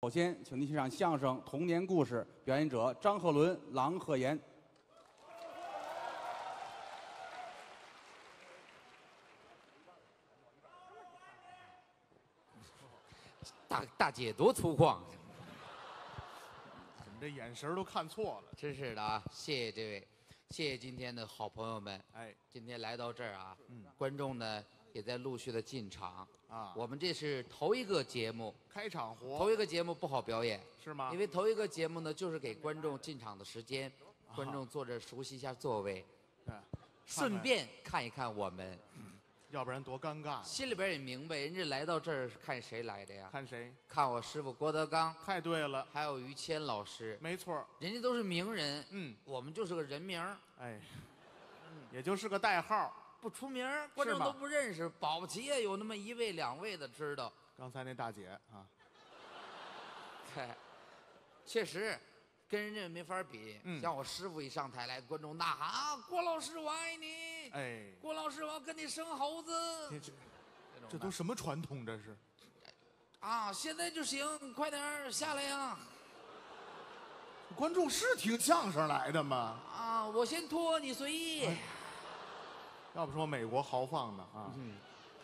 首先，请您欣赏相声《童年故事》，表演者张鹤伦、郎鹤炎。 大姐多粗犷，怎么这眼神都看错了？真是的啊！谢谢这位，谢谢今天的好朋友们。哎，今天来到这儿啊，观众呢也在陆续的进场啊。我们这是头一个节目，开场活，头一个节目不好表演，是吗？因为头一个节目呢，就是给观众进场的时间，观众坐着熟悉一下座位，顺便看一看我们。 要不然多尴尬！心里边也明白，人家来到这儿看谁来的呀？看谁？看我师傅郭德纲。太对了，还有于谦老师。没错，人家都是名人，我们就是个人名，哎，也就是个代号，不出名，观众都不认识，保不齐也有那么一位两位的知道。刚才那大姐啊，哎，确实跟人家没法比。像我师傅一上台来，观众呐喊啊，郭老师我爱你。 哎，郭老师，我要跟你生猴子。这都什么传统？这是，啊，现在就行，快点下来呀！观众是听相声来的吗？啊，我先脱，你随意。哎、要不说美国豪放呢啊？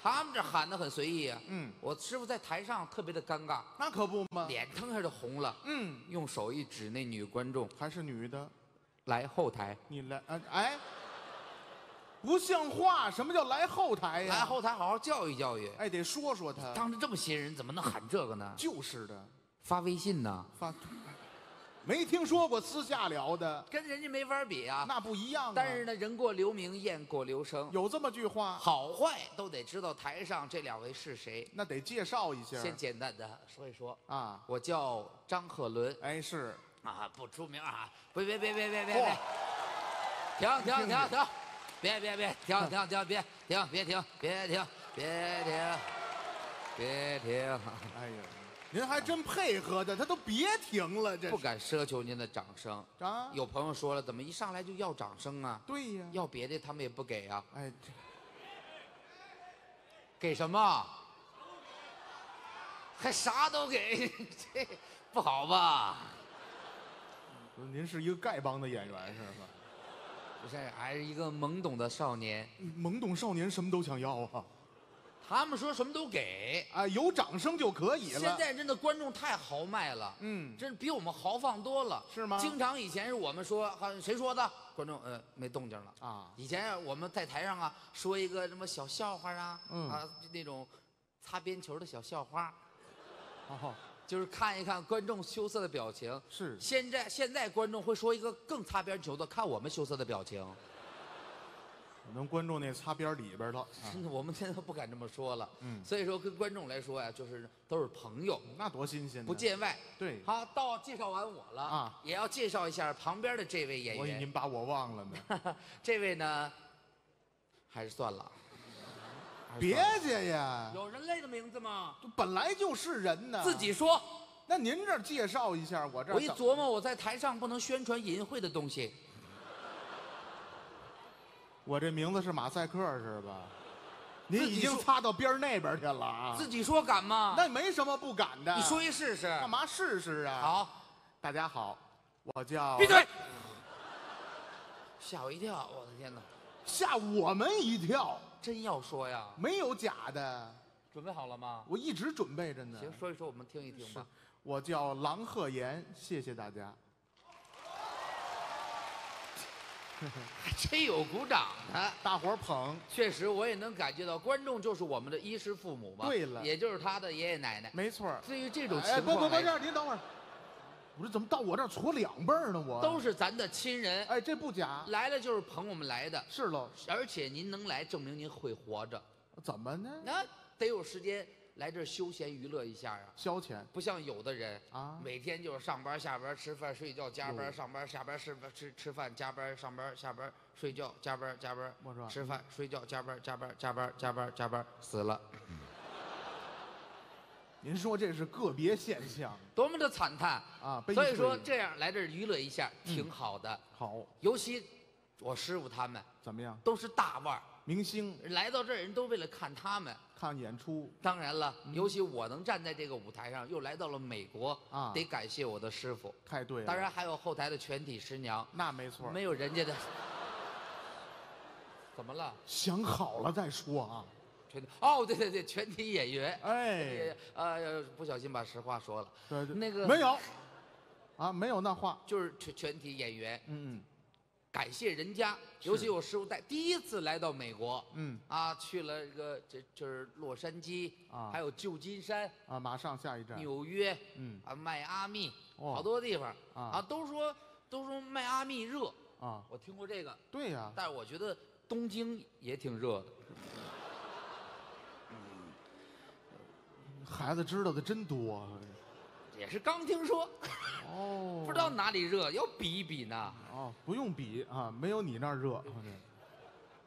他们这喊得很随意啊。我师傅在台上特别的尴尬。那可不嘛，脸腾下就红了。用手一指那女观众，还是女的，来后台。你来啊？哎。 不像话！什么叫来后台呀？来后台好好教育教育。哎，得说说他。当着这么些人，怎么能喊这个呢？就是的，发微信呢？发，没听说过私下聊的，跟人家没法比啊。那不一样啊。但是呢，人过留名，雁过留声。有这么句话，好坏都得知道台上这两位是谁。那得介绍一下。先简单的说一说啊，我叫张鹤伦。哎，是啊，不出名啊！别，停！ 别停！哎呀，您还真配合的，他都别停了，这不敢奢求您的掌声啊。有朋友说了，怎么一上来就要掌声啊？对呀，要别的他们也不给啊。哎，给什么？还啥都给，这不好吧？不是，您是一个丐帮的演员是吧？ 不是，还是一个懵懂的少年。懵懂少年什么都想要啊！他们说什么都给啊，有掌声就可以了。现在真的观众太豪迈了，真比我们豪放多了，是吗？经常以前是我们说，谁说的？观众没动静了啊。以前我们在台上啊，说一个什么小笑话啊，那种擦边球的小笑话，哦，就是看一看观众羞涩的表情。是。现在观众会说一个更擦边球的，看我们羞涩的表情。可能观众那擦边里边了。真的，我们现在不敢这么说了。所以说跟观众来说呀，就是都是朋友。那多新鲜！不见外。对。好，到介绍完我了啊，也要介绍一下旁边的这位演员。您把我忘了呢。这位呢，还是算了。 别介呀！有人类的名字吗？本来就是人呢。自己说。那您这介绍一下，我这……我一琢磨，我在台上不能宣传淫秽的东西。我这名字是马赛克是吧？您已经擦到边那边去了啊！自己说敢吗？那没什么不敢的。你说一试试。干嘛试试啊？好，大家好，我叫……闭嘴！吓我一跳！我的天哪！吓我们一跳！ 真要说呀，没有假的，准备好了吗？我一直准备着呢。行，说一说，我们听一听吧。我叫郎鹤炎，谢谢大家。还真有鼓掌的，大伙儿捧。确实，我也能感觉到，观众就是我们的衣食父母吧？对了，也就是他的爷爷奶奶。没错。至于这种情况，不，这样，您等会儿。 我说怎么到我这儿矬两辈儿呢？我都是咱的亲人，哎，这不假。来了就是捧我们来的，是喽。而且您能来，证明您会活着。怎么呢？那得有时间来这儿休闲娱乐一下呀，消遣。不像有的人啊，每天就是上班、下班、吃饭、睡觉、加班、上班、下班、吃饭、加班、上班、下班、睡觉、加班。我说吃饭、睡觉、加班，死了。 您说这是个别现象，多么的惨淡啊！所以说这样来这儿娱乐一下挺好的。好，尤其我师傅他们怎么样？都是大腕儿，明星来到这儿，人都为了看他们看演出。当然了，尤其我能站在这个舞台上，又来到了美国啊，得感谢我的师傅。太对了。当然还有后台的全体师娘。那没错。没有人家的。怎么了？想好了再说啊。 哦，对对对，全体演员，哎，不小心把实话说了，对对，那个没有，啊，没有那话，就是全体演员，嗯，感谢人家，尤其我师傅带第一次来到美国，嗯，啊，去了就是洛杉矶啊，还有旧金山啊，马上下一站纽约，嗯，啊，迈阿密，好多地方啊，都说迈阿密热啊，我听过这个，对呀，但是我觉得东京也挺热的。 孩子知道的真多，啊，也是刚听说，哦，不知道哪里热，要比一比呢。哦，不用比啊，没有你那儿热。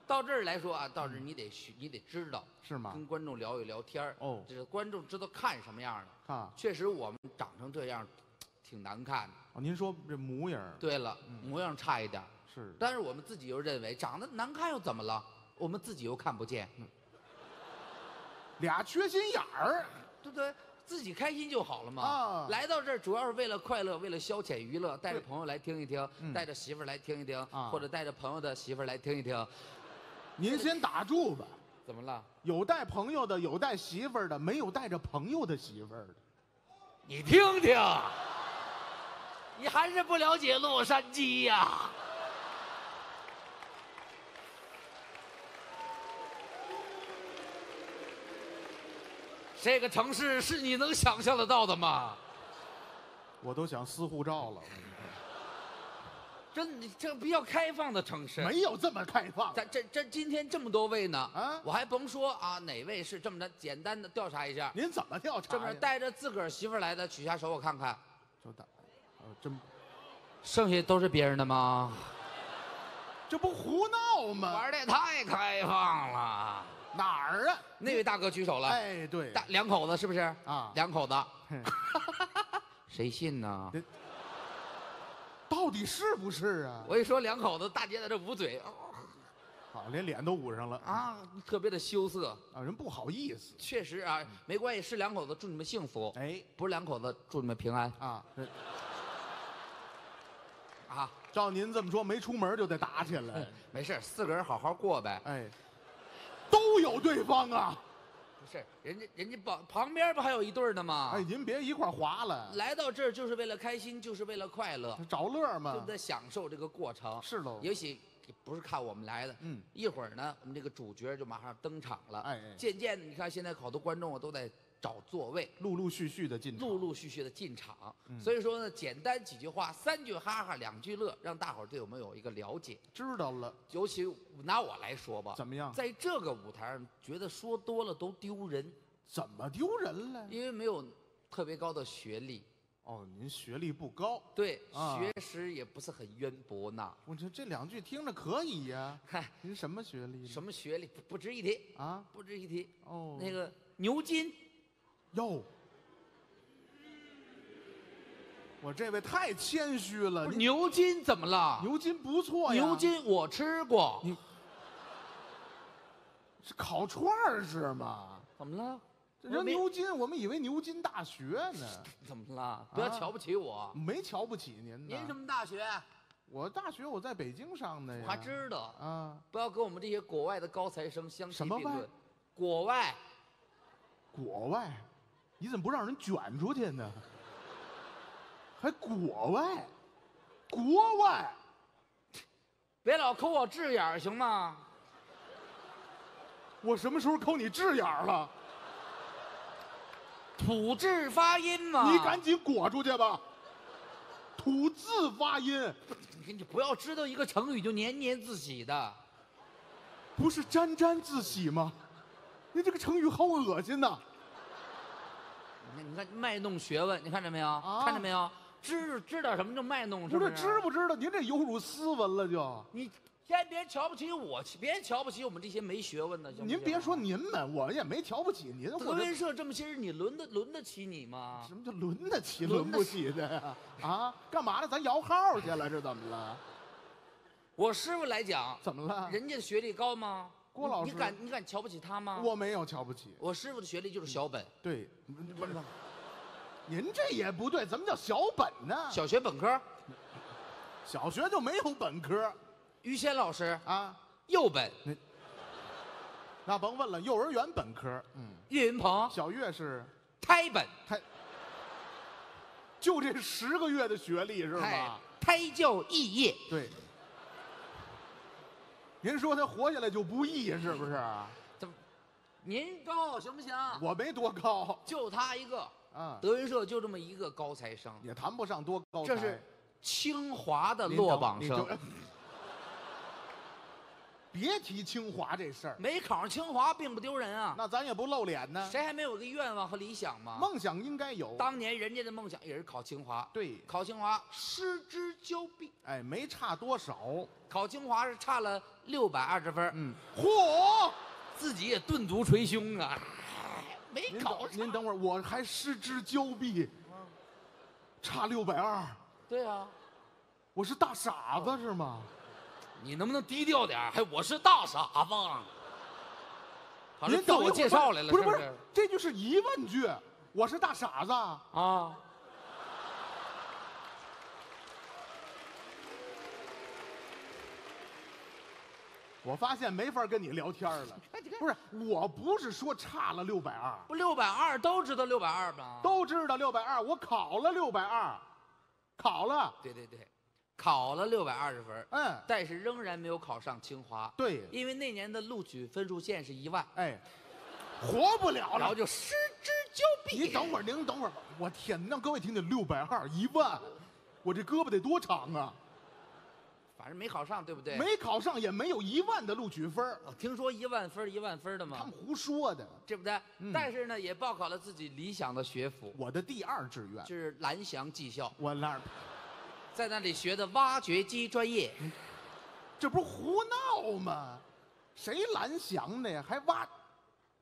到这儿来说啊，到这儿你得学，你得知道是吗？跟观众聊一聊天哦，这观众知道看什么样的啊。确实我们长成这样，挺难看的。哦，您说这模样？对了，模样差一点是，但是我们自己又认为长得难看又怎么了？我们自己又看不见，俩缺心眼儿。 对不对？自己开心就好了嘛。啊，来到这儿主要是为了快乐，为了消遣娱乐，带着朋友来听一听，带着媳妇来听一听，或者带着朋友的媳妇来听一听。您先打住吧。怎么了？有带朋友的，有带媳妇的，没有带着朋友的媳妇的。你听听，你还是不了解洛杉矶呀。 这个城市是你能想象得到的吗？我都想撕护照了。这比较开放的城市，没有这么开放。这今天这么多位呢，啊，我还甭说啊，哪位是这么的简单的调查一下。您怎么调查？这么带着自个儿媳妇来的，举下手我看看。就打，真，剩下都是别人的吗？这不胡闹吗？玩的也太开放了。 哪儿啊？那位大哥举手了。哎，对，两口子是不是？啊，两口子，谁信呢？到底是不是啊？我一说两口子，大姐在这捂嘴，好，连脸都捂上了啊，特别的羞涩啊，人不好意思。确实啊，没关系，是两口子，祝你们幸福。哎，不是两口子，祝你们平安啊。啊，照您这么说，没出门就得打起来。没事，四个人好好过呗。哎。 都有对方啊，不是人家旁边不还有一对呢吗？哎，您别一块划了。来到这儿就是为了开心，就是为了快乐，找乐嘛，对不对？享受这个过程。是喽。也许不是看我们来的，嗯，一会儿呢，我们这个主角就马上登场了。哎，渐渐的，你看现在好多观众啊都在找座位，陆陆续续的进场。所以说呢，简单几句话，三句哈哈，两句乐，让大伙儿对我们有一个了解。知道了。尤其拿我来说吧，怎么样？在这个舞台上，觉得说多了都丢人。怎么丢人了？因为没有特别高的学历。哦，您学历不高。对，学识也不是很渊博呢。我觉得这两句听着可以呀。嗨，您什么学历？什么学历？不值一提啊，不值一提。哦，那个牛津。 哟，我这位太谦虚了。牛筋怎么了？牛筋不错呀。牛筋我吃过。你是烤串儿是吗？怎么了？人牛筋，我们以为牛津大学呢。怎么了？不要瞧不起我。没瞧不起您。您什么大学？我大学我在北京上的呀。我还知道啊。不要跟我们这些国外的高材生相提并论。国外。国外。 你怎么不让人卷出去呢？还国外，国外，别老抠我智眼儿行吗？我什么时候抠你智眼儿了？吐字发音嘛。你赶紧裹出去吧。吐字发音，你不要知道一个成语就年年自喜的，不是沾沾自喜吗？你这个成语好恶心呐！ 你看卖弄学问，你看见没有？啊、看见没有？知道什么就卖弄，是不是？不是知不知道？您这犹如斯文了就。你先别瞧不起我，别瞧不起我们这些没学问的。您别说您们，我也没瞧不起您。德云社这么些人，你轮得起你吗？什么叫轮得起？轮不起的呀！啊，干嘛呢？咱摇号去了，是怎么了？我师傅来讲，怎么了？人家学历高吗？郭老师，你敢瞧不起他吗？我没有瞧不起，我师傅的学历就是小本。对，不是，您这也不对，怎么叫小本呢？小学本科，小学就没有本科。于谦老师啊，幼本，那甭问了，幼儿园本科。嗯，岳云鹏，小岳是胎本，胎，就这10个月的学历是吧？胎教肄业。对。 您说他活下来就不易是不是？怎么？您高行不行？我没多高，就他一个。啊，德云社就这么一个高材生，也谈不上多高。这是清华的落榜生。别提清华这事儿，没考上清华并不丢人啊。那咱也不露脸呢。谁还没有个愿望和理想吗？梦想应该有。当年人家的梦想也是考清华，对，考清华失之交臂，哎，没差多少。考清华是差了620分。嗯，嚯，自己也顿足捶胸啊，没考上。您等会儿，我还失之交臂，差620。对啊，我是大傻子是吗？ 你能不能低调点？还我是大傻子，您自我介绍来了，不是不是，这就是疑问句。我是大傻子啊！我发现没法跟你聊天了。不是，我不是说差了620，不620都知道620吧？都知道620，我考了620，考了。对对对。 考了620分，嗯，但是仍然没有考上清华。对，因为那年的录取分数线是1万，哎，活不了了，然后就失之交臂。你等会儿，您等会儿，我天，让各位听听，620、1万，我这胳膊得多长啊！反正没考上，对不对？没考上也没有1万的录取分，听说1万分、1万分的吗？他们胡说的，对不对？嗯、但是呢，也报考了自己理想的学府，我的第2志愿是蓝翔技校，我那儿。 在那里学的挖掘机专业，这不是胡闹吗？谁蓝翔的呀？还挖？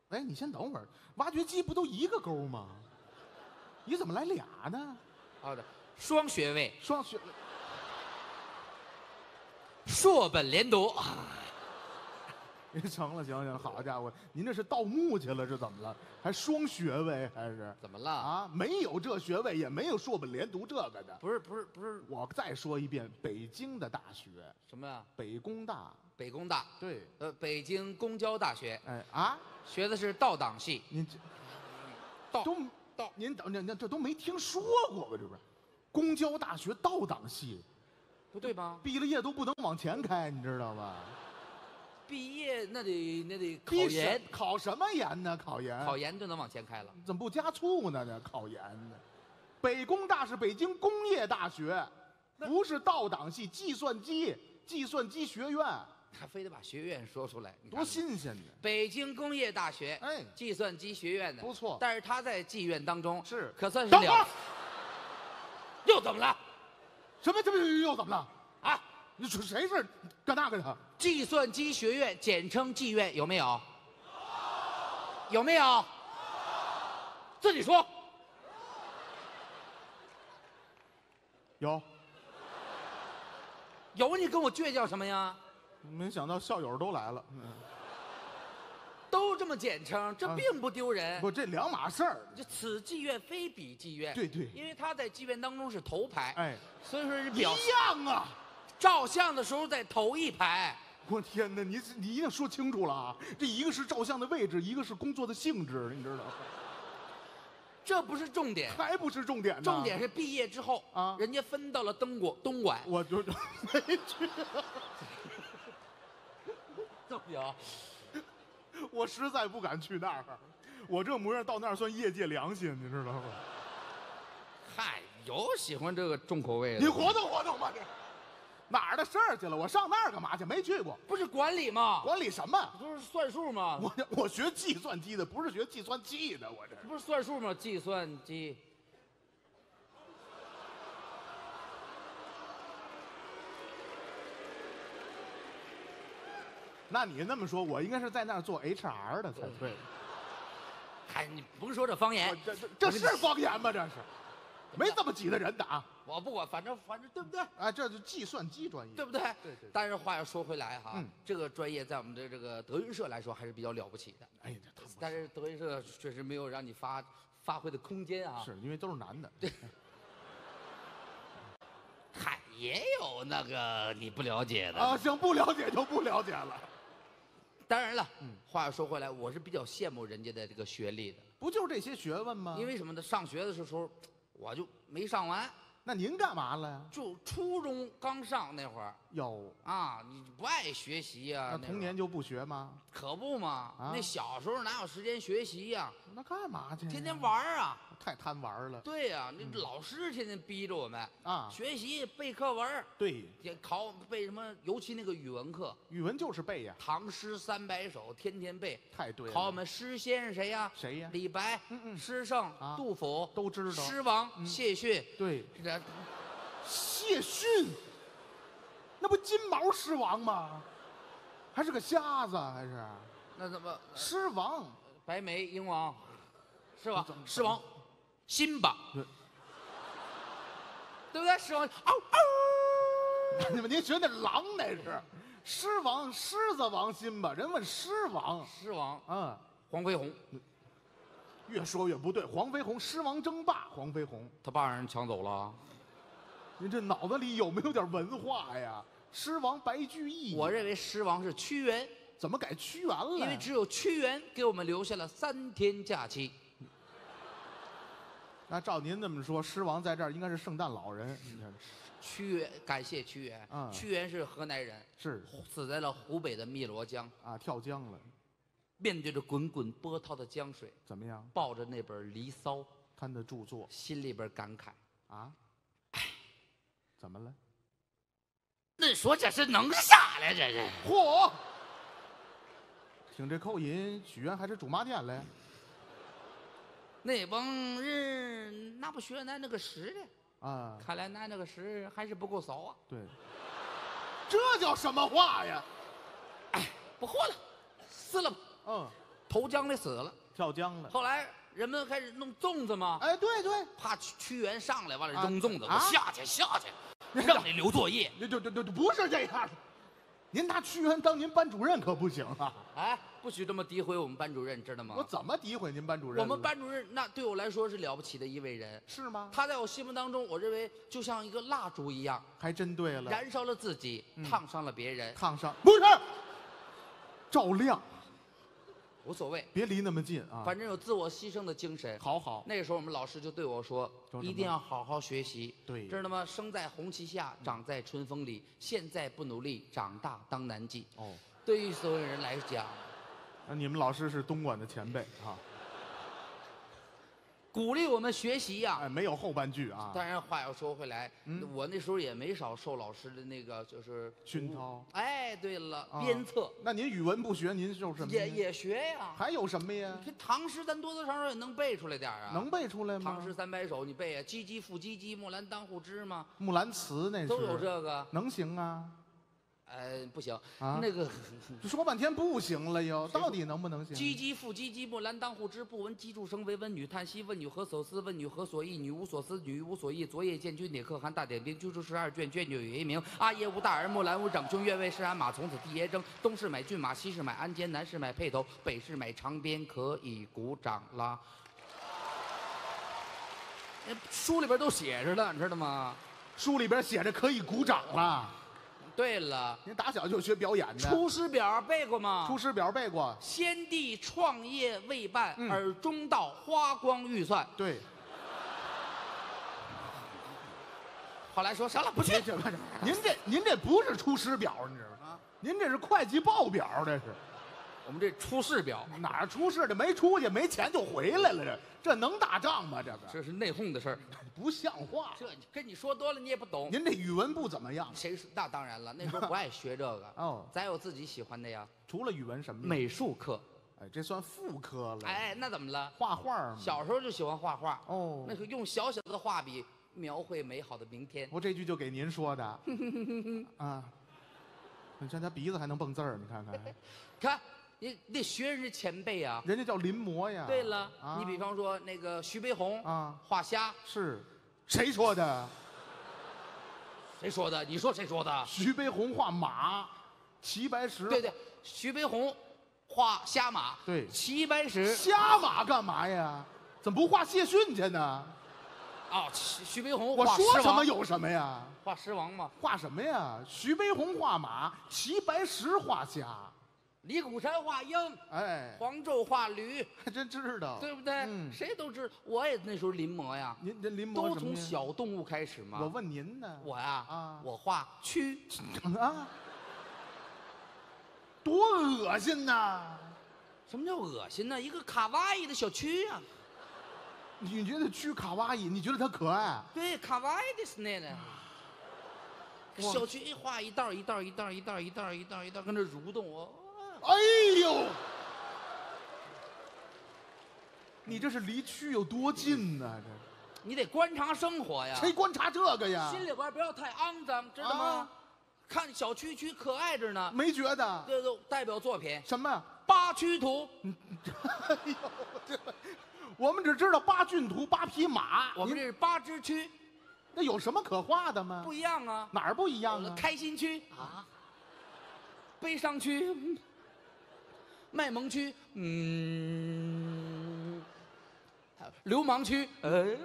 哎，你先等会儿，挖掘机不都一个沟吗？你怎么来俩呢？好的，双学位，双学，硕本连读。成了，行行，好家伙，您这是盗墓去了，这怎么了？还双学位还是怎么了啊？没有这学位，也没有硕本连读这个的。不是，我再说一遍，北京的大学什么呀？北工大。北工大。对。北京公交大学。哎啊，学的是倒档戏。您这倒您等这都没听说过吧？这不是，公交大学倒档戏，不对吧？毕了业都不能往前开，你知道吗？ 毕业那得考研，考什么研呢？考研，考研就能往前开了。怎么不加醋呢？这考研呢？北工大是北京工业大学，不是倒档系，计算机学院。他非得把学院说出来，多新鲜呢！北京工业大学，哎，计算机学院的不错，但是他在技院当中是可算是了。又怎么了？什么？又怎么了？啊？ 你说谁是干那个的？计算机学院简称技院有没有？有没有？自己说。有。有你跟我倔叫什么呀？没想到校友都来了。嗯、都这么简称，这并不丢人。不，这两码事儿。这此技院非彼技院。对对。因为他在技院当中是头牌，哎，所以说是表一样啊。 照相的时候在头一排，我天哪！你一定说清楚了啊！这一个是照相的位置，一个是工作的性质，你知道吗？这不是重点，还不是重点呢。重点是毕业之后啊，人家分到了东莞，我就没去。怎么有？我实在不敢去那儿，我这模样到那儿算业界良心，你知道吗？嗨，有喜欢这个重口味的，你活动活动吧你。 哪儿的事儿去了？我上那儿干嘛去？没去过。不是管理吗？管理什么？不是算数吗？我学计算机的，不是学计算器的。我这不是算数吗？计算机。那你那么说，我应该是在那儿做 HR 的才对。嗨，你甭说这方言，这是方言吗？这是。没这么挤的人的啊！我不管，反正对不对？啊，这是计算机专业，对不对？对对。但是话又说回来哈，这个专业在我们的这个德云社来说还是比较了不起的。哎呀，但是德云社确实没有让你发挥的空间啊。是因为都是男的。对。嗨，也有那个你不了解的啊。行，不了解就不了解了。当然了，话又说回来，我是比较羡慕人家的这个学历的。不就是这些学问吗？因为什么呢？上学的时候。 我就没上完，那您干嘛了呀？就初中刚上那会儿，有啊，你不爱学习呀？那童年就不学吗？可不嘛，那小时候哪有时间学习呀？那干嘛去？天天玩啊！太贪玩了。对呀，那老师天天逼着我们啊，学习背课文。对，也考背什么？尤其那个语文课，语文就是背呀，唐诗300首，天天背。太对了。考我们诗仙是谁呀？谁呀？李白、诗圣、杜甫都知道。诗王。 谢逊对，谢逊，那不金毛狮王吗？还是个瞎子还是？那怎么狮王？白眉鹰王，狮王，狮王，辛巴，对不对？狮王，嗷嗷！你们您学那狼那是？狮王，狮子王辛巴，人问狮王，狮王，嗯，黄飞鸿。 越说越不对，黄飞鸿狮王争霸，黄飞鸿他爸让人抢走了。您这脑子里有没有点文化呀？狮王白居易，我认为狮王是屈原，怎么改屈原了？因为只有屈原给我们留下了3天假期。那照您这么说，狮王在这儿应该是圣诞老人。屈原，感谢屈原。嗯，屈原是河南人，是死在了湖北的汨罗江啊，跳江了。 面对着滚滚波涛的江水，怎么样？抱着那本《离骚》，他的著作，心里边感慨啊，哎，怎么了？那说这是能啥来？这是嚯！听这口音，许愿还是驻马店嘞？那帮人那不学咱那个诗的啊？看来咱那个诗还是不够骚啊。对，这叫什么话呀？哎，不活了，死了吧。 嗯，投江里死了，跳江了。后来人们开始弄粽子嘛，哎，对对，怕屈原上来，完了扔粽子，我下去下去，让你留作业。就不是这样，您拿屈原当您班主任可不行啊！哎，不许这么诋毁我们班主任，知道吗？我怎么诋毁您班主任？我们班主任那对我来说是了不起的一位人，是吗？他在我心目当中，我认为就像一个蜡烛一样，还真对了，燃烧了自己，烫伤了别人，烫伤不是，照亮。 无所谓，别离那么近啊！反正有自我牺牲的精神。好好，那时候我们老师就对我说：“一定要好好学习，对，知道吗？生在红旗下，长在春风里。现在不努力，长大当难记。”哦，对于所有人来讲，那你们老师是东莞的前辈啊，鼓励我们学习呀。哎，没有后半句啊。当然，话要说回来，我那时候也没少受老师的那个就是熏陶。哎。 对了，鞭策。那您语文不学，您受什么？也学呀。还有什么呀？这唐诗咱多多少少也能背出来点啊。能背出来吗？唐诗300首你背啊，唧唧复唧唧，木兰当户织嘛。木兰辞那是。都有这个。能行啊？不行。啊，那个说半天不行了又，到底能不能行？唧唧复唧唧，木兰当户织，不闻其畜声，惟闻女叹息。问女何所思？问女何所忆？女无所思，女无所忆。昨夜见君点可汗，大点兵，军书12卷，卷卷有遗名。阿爷无大儿，木兰无长兄，愿为市鞍马，从此替爷征。东市买骏马，西市买鞍鞯，南市买辔头，北市买长鞭。可以鼓掌啦！书里边都写着了，你知道吗？书里边写着可以鼓掌啦。 对了，您打小就学表演的。《出师表》背过吗？《出师表》背过。先帝创业未半，而中道花光预算。对。后来说行了，不去。您这不是《出师表》，你知道吗？您这是会计报表，这是。我们这《出师表》哪儿出事的？没出去，没钱就回来了。这能打仗吗？这个这是内讧的事儿，不像话。这跟你说多了你也不懂。您这语文不怎么样。谁说？那当然了，那时候不爱学这个。哦，咱有自己喜欢的呀。除了语文什么？美术课。哎，这算副科了。哎，那怎么了？画画嘛。小时候就喜欢画画。哦。那个用小小的画笔描绘美好的明天。我这句就给您说的。啊，你看他鼻子还能蹦字儿，你看看。看。 你得学人家前辈啊，人家叫临摹呀。对了，你比方说那个徐悲鸿啊，画虾是，谁说的？谁说的？你说谁说的？徐悲鸿画马，齐白石。对对，徐悲鸿画瞎马。对，齐白石瞎马干嘛呀？怎么不画谢逊去呢？ 哦，徐悲鸿，我说什么有什么呀？画狮王吗？画什么呀？徐悲鸿画马，齐白石画虾，李谷山画鹰，哎，黄胄画驴，还真知道，对不对？嗯、谁都知道，我也那时候临摹呀。您这临摹都从小动物开始吗？我问您呢。我呀，啊，我画蛆啊，多恶心呐！什么叫恶心呢？一个卡哇伊的小蛆呀、啊。 你觉得蛆卡哇伊？你觉得它可爱？对，卡哇伊的是那个小蛆一画一道一道一道一道一道一道一道跟着蠕动，我哎呦，你这是离蛆有多近呢？这你得观察生活呀。谁观察这个呀？心里边不要太肮脏，知道吗？看小蛆蛆可爱着呢，没觉得？这都代表作品什么？八蛆图。哎呦，这。 我们只知道八骏图、八匹马，我们这是八只蛆，那有什么可画的吗？不一样啊，哪儿不一样啊？开心蛆啊，悲伤蛆，卖萌蛆，嗯，流氓蛆，哎，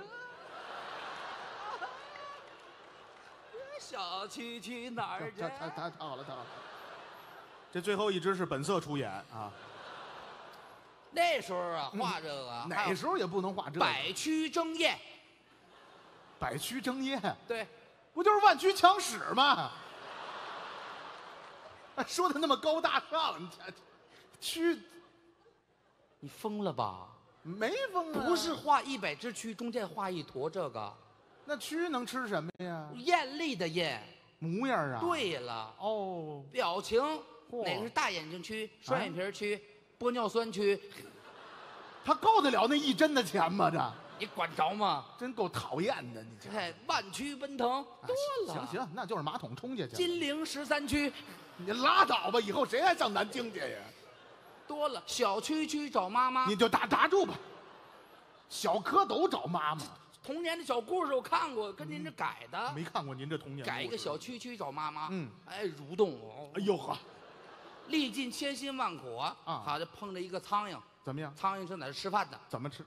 小蛆去哪儿去？太好了，太好了，这最后一只是本色出演啊。 那时候啊，画这个，哪时候也不能画这个。百蛆争艳，百蛆争艳，对，不就是万蛆抢屎吗？说的那么高大上，蛆，你疯了吧？没疯啊，不是画100只蛆，中间画一坨这个，那蛆能吃什么呀？艳丽的艳模样啊。对了，哦，表情，哪个是大眼睛蛆、双眼皮蛆？ 玻尿酸蛆，他够得了那一针的钱吗？这你管着吗？真够讨厌的，你这。哎，万蛆奔腾多了。行行，那就是马桶冲下去。金陵13蛆，你拉倒吧，以后谁还上南京去呀？多了，小蛆蛆找妈妈。你就打住吧。小蝌蚪找妈妈。童年的小故事我看过，跟您这改的。没看过您这童年。改一个小蛆蛆找妈妈。嗯。哎，蠕动。哎呦呵。 历尽千辛万苦啊！啊，好，就碰着一个苍蝇，怎么样？苍蝇正在这吃饭呢，怎么吃？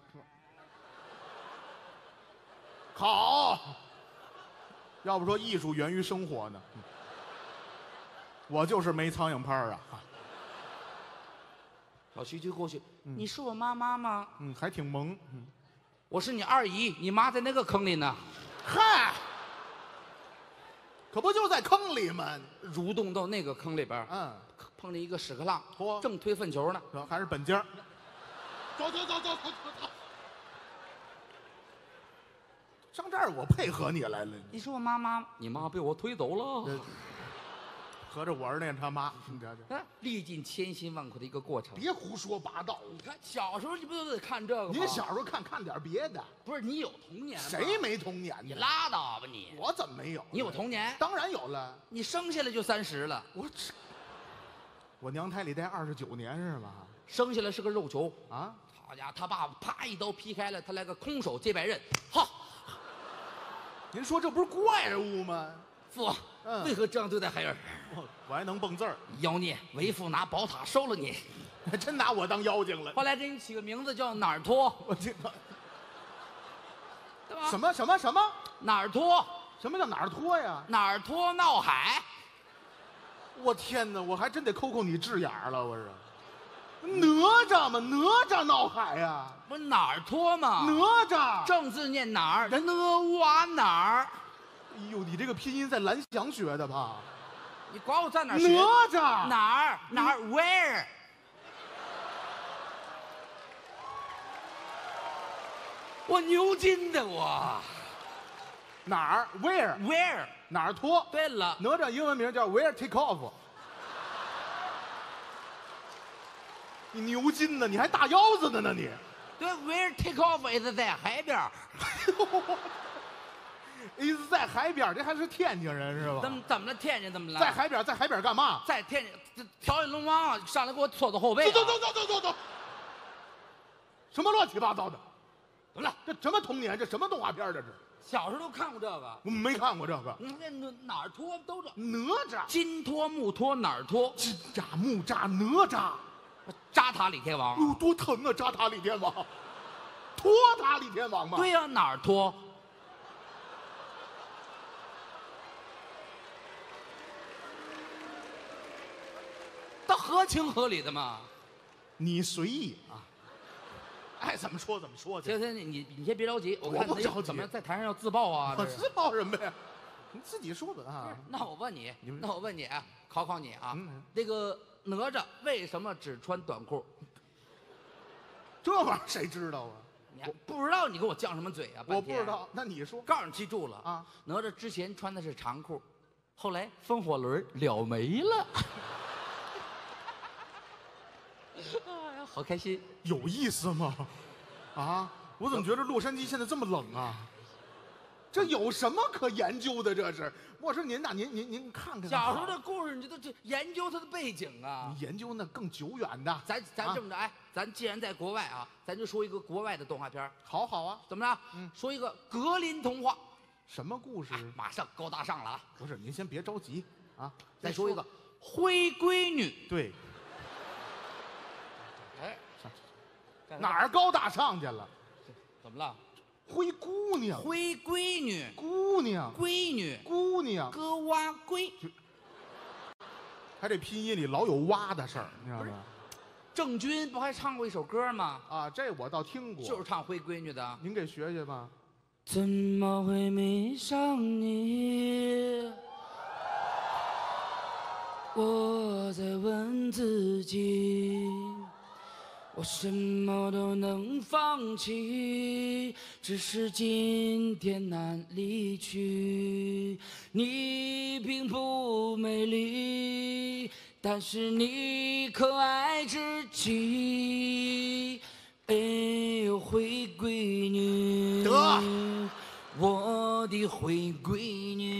好，要不说艺术源于生活呢。我就是没苍蝇拍啊！老徐就过去，你是我妈妈吗？嗯，还挺萌。嗯，我是你二姨，你妈在那个坑里呢。嗨。 可不就在坑里吗？蠕动到那个坑里边，嗯，碰着一个屎壳郎，正推粪球呢，还是本家。走，上这儿我配合你来了。你说我妈妈，你妈被我推走了。合着我是那他妈，你瞧瞧，历尽千辛万苦的一个过程。别胡说八道！你看小时候你不都得看这个吗？你小时候看点别的。不是你有童年吗？谁没童年？你拉倒吧你！我怎么没有？你有童年？当然有了。你生下来就30了。我娘胎里待29年是吗？生下来是个肉球啊！好家伙，他爸爸啪一刀劈开了，他来个空手接白刃。好，您说这不是怪物吗？父。 为何这样对待孩儿？我还能蹦字儿，妖孽！为父拿宝塔收了你，真拿我当妖精了。后来给你起个名字叫哪儿托，对吧？什么哪儿托？什么叫哪儿托呀？哪儿托闹海！我天哪，我还真得抠你智眼了，我是。哪吒嘛，哪吒闹海呀？不是哪儿托嘛？哪吒正字念哪儿？人哪哇哪儿？ 哎呦，你这个拼音在蓝翔学的吧？你管我在哪儿学？哪吒哪儿 where？ 我牛筋的我。哪儿 where 哪儿脱？对了，哪吒英文名叫 where take off。你牛筋的，你还大腰子的呢你？对 ，where take off is 在海边。意思在海边，这还是天津人是吧？怎么了？天津怎么了？在海边干嘛？在天津，条眼龙王、啊、上来给我搓搓后背、啊。走！什么乱七八糟的？怎么了？这什么童年？这什么动画片？这是小时候都看过这个，我没看过这个。那哪儿托都这哪吒，金托木托哪儿托？金吒木吒哪吒，扎塔李天王。哟，多疼啊！扎塔李天王，托塔李天王嘛。对呀，哪儿托？都合情合理的嘛。你随意啊。 爱怎么说怎么说去。行，你先别着急，我看你怎么在台上要自爆啊？我自爆什么呀？你自己说的啊。那我问你，啊，考考你啊，那个哪吒为什么只穿短裤？这玩意儿谁知道啊？你不知道你跟我犟什么嘴啊？我不知道，那你说。告诉你记住了啊，哪吒之前穿的是长裤，后来风火轮了没了。 好开心，有意思吗？啊，我怎么觉得洛杉矶现在这么冷啊？这有什么可研究的？这是，我说您呐，您看看小时候的故事，你都研究它的背景啊？你研究那更久远的。咱这么着，哎，咱既然在国外啊，咱就说一个国外的动画片。好好啊，怎么着？说一个格林童话。什么故事？马上高大上了啊！不是，您先别着急啊。再说一个灰闺女。对。 哪儿高大上去了？怎么了？灰姑娘，灰闺女，姑娘，闺女，姑娘，哥哇龟，还这拼音里老有哇的事儿，你知道吗？郑钧不还唱过一首歌吗？啊，这我倒听过，就是唱灰闺女的。您给学学吧。怎么会迷上你？我在问自己。 我什么都能放弃，只是今天难离去。你并不美丽，但是你可爱至极。哎呦，灰闺女，得，我的灰闺女，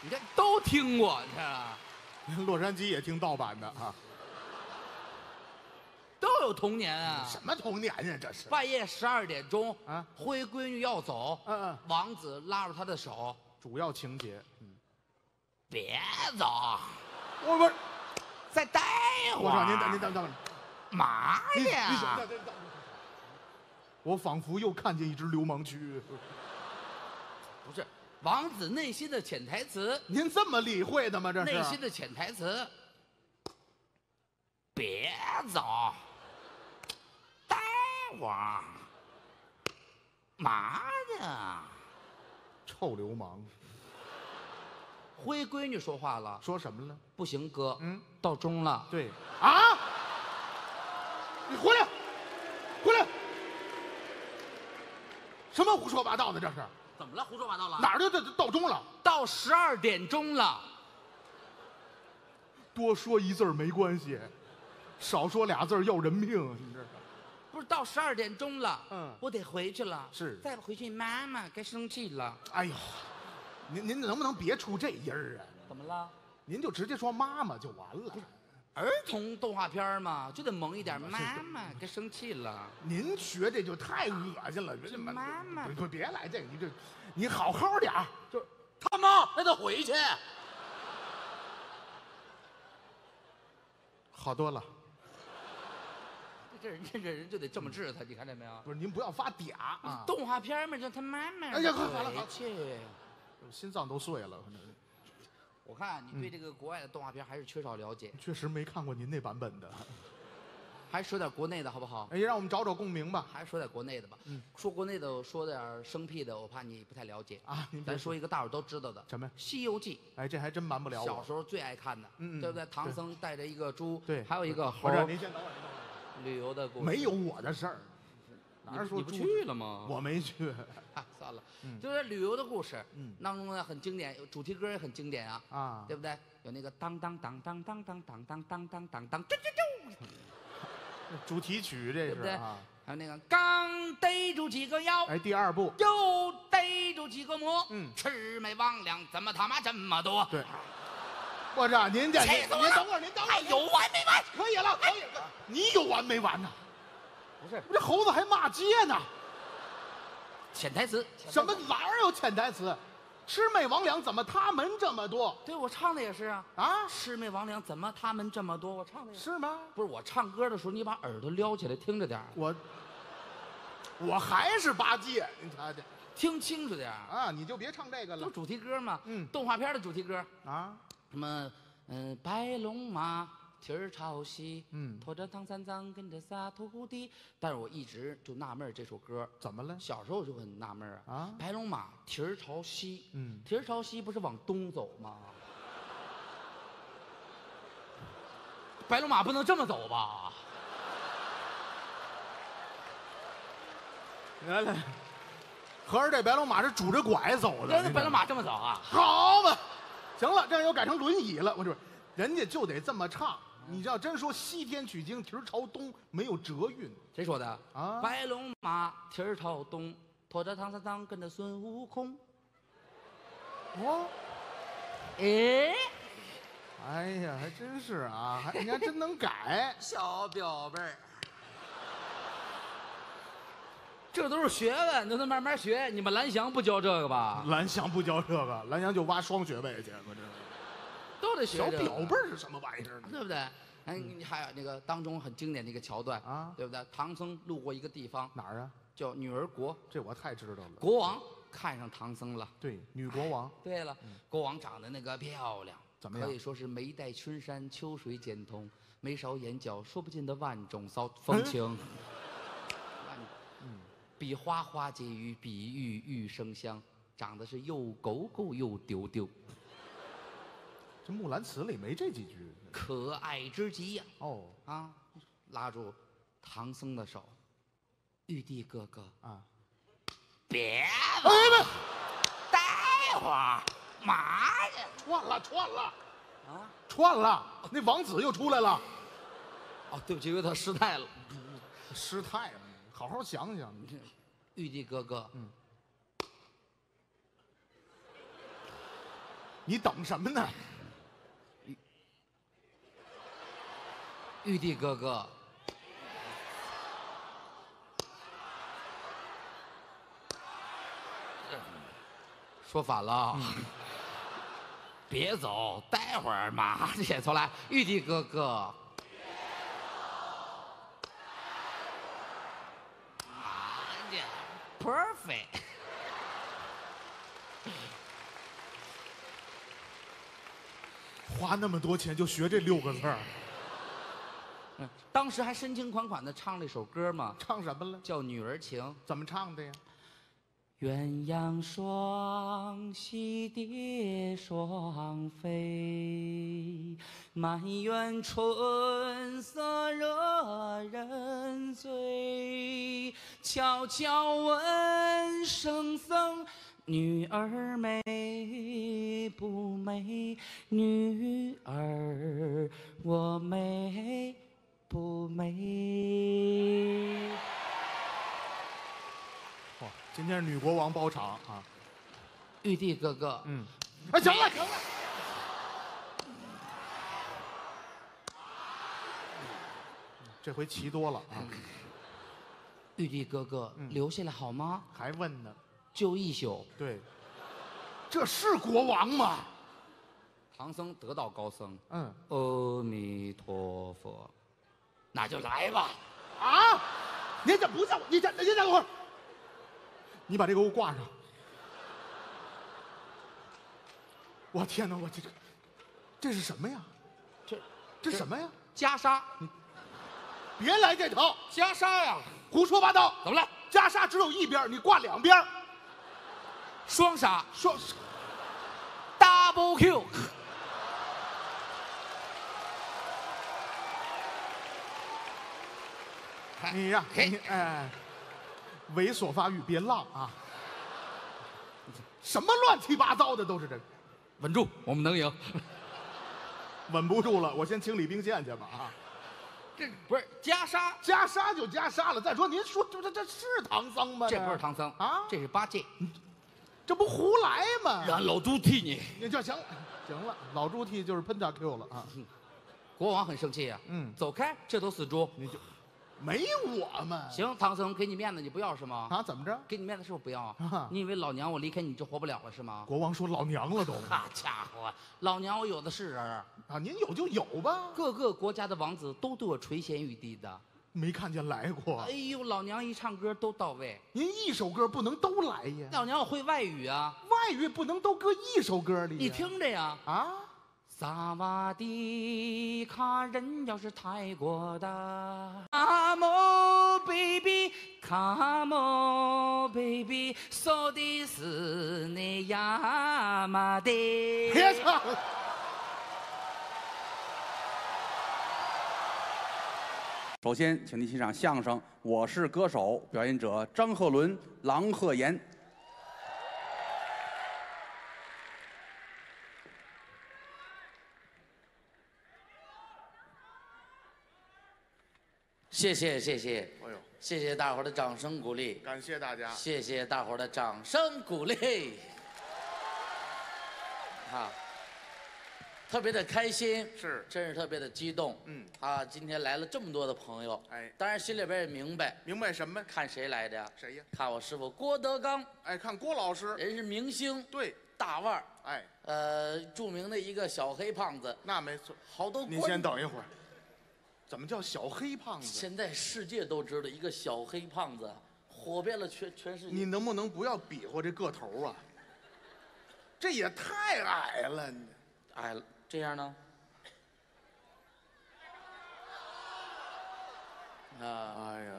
你这都听过这。 洛杉矶也听盗版的啊，都有童年啊！什么童年呀？这是半夜12点钟啊，灰闺女要走，王子拉住她的手，主要情节。别走，我不是，再待会儿。我说您等，嘛呀？我仿佛又看见一只流氓蛆。不是。 王子内心的潜台词，您这么理会的吗？这是内心的潜台词。别走，待会儿，嘛呢？臭流氓！灰闺女说话了，说什么了？不行，哥，到钟了。对啊，你回来，回来！什么胡说八道呢？这是。 怎么了？胡说八道了？哪儿就到钟了？到12点钟了。多说一字没关系，少说俩字要人命。你这不是到12点钟了？我得回去了。是，再不回去妈妈该生气了。哎呦，您能不能别出这音儿啊？怎么了？您就直接说妈妈就完了。儿童动画片嘛，就得萌一点。妈妈该生气了。您学这就太恶心了。妈妈，别来这，你好好点儿。就他妈，那得回去。好多了。这人就得这么治他，你看见没有？不是，您不要发嗲啊。动画片嘛，就他妈妈。哎呀，回去。心脏都碎了。 我看你对这个国外的动画片还是缺少了解，确实没看过您那版本的，还说点国内的好不好？哎，让我们找找共鸣吧，还是说点国内的吧。说国内的，说点生僻的，我怕你不太了解啊。咱说一个大伙都知道的，什么？《西游记》。哎，这还真瞒不了我。小时候最爱看的，对不对？唐僧带着一个猪，对，还有一个猴。您先等会儿。旅游的故事。没有我的事儿。哪儿说你不去了吗？我没去。 算了，就是旅游的故事，当中呢很经典，主题歌也很经典啊，啊，对不对？有那个当当当当当当当当当当当当，啾啾啾，主题曲这是，对不对？还有那个刚逮住几个妖，哎，第二部又逮住几个魔，魑魅魍魉怎么他妈这么多？对，我这您这您等会儿，哎，有完没完？可以了，可以了，你有完没完呢？不是，这猴子还骂街呢。潜台词，什么玩意儿有潜台词？魑魅魍魉怎么他们这么多？对，我唱的也是啊啊！魑魅魍魉怎么他们这么多？我唱的也是吗？不是，我唱歌的时候你把耳朵撩起来听着点儿。我还是八戒，你瞧瞧。 听清楚点啊！你就别唱这个了，就主题歌嘛。嗯，动画片的主题歌啊，什么白龙马蹄儿朝西，驮着唐三藏跟着仨徒弟。但是我一直就纳闷这首歌怎么了？小时候就很纳闷啊。白龙马蹄儿朝西，蹄儿朝西不是往东走吗？白龙马不能这么走吧？来来。 合着这白龙马是拄着拐走的，人家白龙马这么走啊？好吧，行了，这又改成轮椅了。我说，人家就得这么唱。你要真说西天取经，蹄儿朝东，没有辙韵。谁说的啊？白龙马蹄儿朝东，驮着唐三藏，跟着孙悟空。哦，哎，哎呀，还真是啊，你还真能改，小表妹儿。 这都是学问，都得慢慢学。你们蓝翔不教这个吧？蓝翔不教这个，蓝翔就挖双学位去。我这都得学、这个。小表辈是什么玩意儿呢？对不对？哎，还有那个当中很经典的一个桥段啊，对不对？唐僧路过一个地方，哪儿啊？叫女儿国。这我太知道了。国王看上唐僧了。对，女国王。对了，国王长得那个漂亮，怎么样？可以说是眉黛春山，秋水兼通，眉梢眼角说不尽的万种骚风情。比花花结语，比玉玉生香，长得是又狗狗又丢丢。这《木兰辞》里没这几句。可爱之极呀！哦啊，拉住唐僧的手，玉帝哥哥啊，别！待会儿，嘛呀？串了啊！串了！那王子又出来了。哦，对不起，因为他失态了。失态了。 好好想想，玉帝哥哥，你等什么呢？玉帝哥哥，说反了，别走，待会儿嘛，姐重来，玉帝哥哥。 perfect， 花那么多钱就学这6个字儿，当时还深情款款的唱了一首歌嘛，唱什么了？叫《女儿情》，怎么唱的呀？鸳鸯双栖蝶双飞，满园春色惹人醉。悄悄问圣僧，女儿美不美？女儿我美不美？ 今天是女国王包场啊！玉帝哥哥，哎，行了行了，这回齐多了啊！玉帝哥哥留下来好吗？还问呢？就一宿。对，这是国王吗？唐僧得道高僧，阿弥陀佛，那就来吧！啊，您这不叫我，您等会儿。 你把这个给我挂上！我天哪，我这是什么呀？这什么呀？袈裟！别来这套！袈裟呀！胡说八道！怎么了？袈裟只有一边，你挂两边。双杀！双 ，double Q。你呀，哎。 猥琐发育，别浪啊！什么乱七八糟的都是这个，稳住，我们能赢。稳不住了，我先清理兵线去吧啊！这不是袈裟，袈裟就袈裟了。再说您说，这是唐僧吗？这不是唐僧啊，这是八戒，这不胡来吗？让老猪替你，你就行了，老猪替就是喷他 Q 了啊！国王很生气啊，走开，这都死猪！你就。没我们。行，唐僧给你面子，你不要是吗？啊，怎么着？给你面子是不是不要啊？你以为老娘我离开你就活不了了是吗？国王说老娘了都。好家伙，老娘我有的是人啊！您有就有吧。各个国家的王子都对我垂涎欲滴的。 没看见来过。哎呦，老娘一唱歌都到位。您一首歌不能都来呀。老娘我会外语啊，外语不能都搁一首歌里。你听着呀，啊，萨瓦迪卡，人要是泰国的。Come on baby, come on baby, so this is the Yamadi。别唱。 首先，请您欣赏相声《我是歌手》，表演者张鹤伦、郎鹤炎。谢谢谢谢，哎呦，谢谢大伙的掌声鼓励，感谢大家，谢谢大伙的掌声鼓励，啊。 特别的开心，是，真是特别的激动，嗯，啊，今天来了这么多的朋友，哎，当然心里边也明白，明白什么？看谁来的呀？谁呀？看我师傅郭德纲，哎，看郭老师，人是明星，对，大腕儿，哎，著名的一个小黑胖子，那没错，好多。您先等一会儿，怎么叫小黑胖子？现在世界都知道一个小黑胖子火遍了全世界。你能不能不要比划这个头啊？这也太矮了，矮了。 这样呢？啊！哎呀，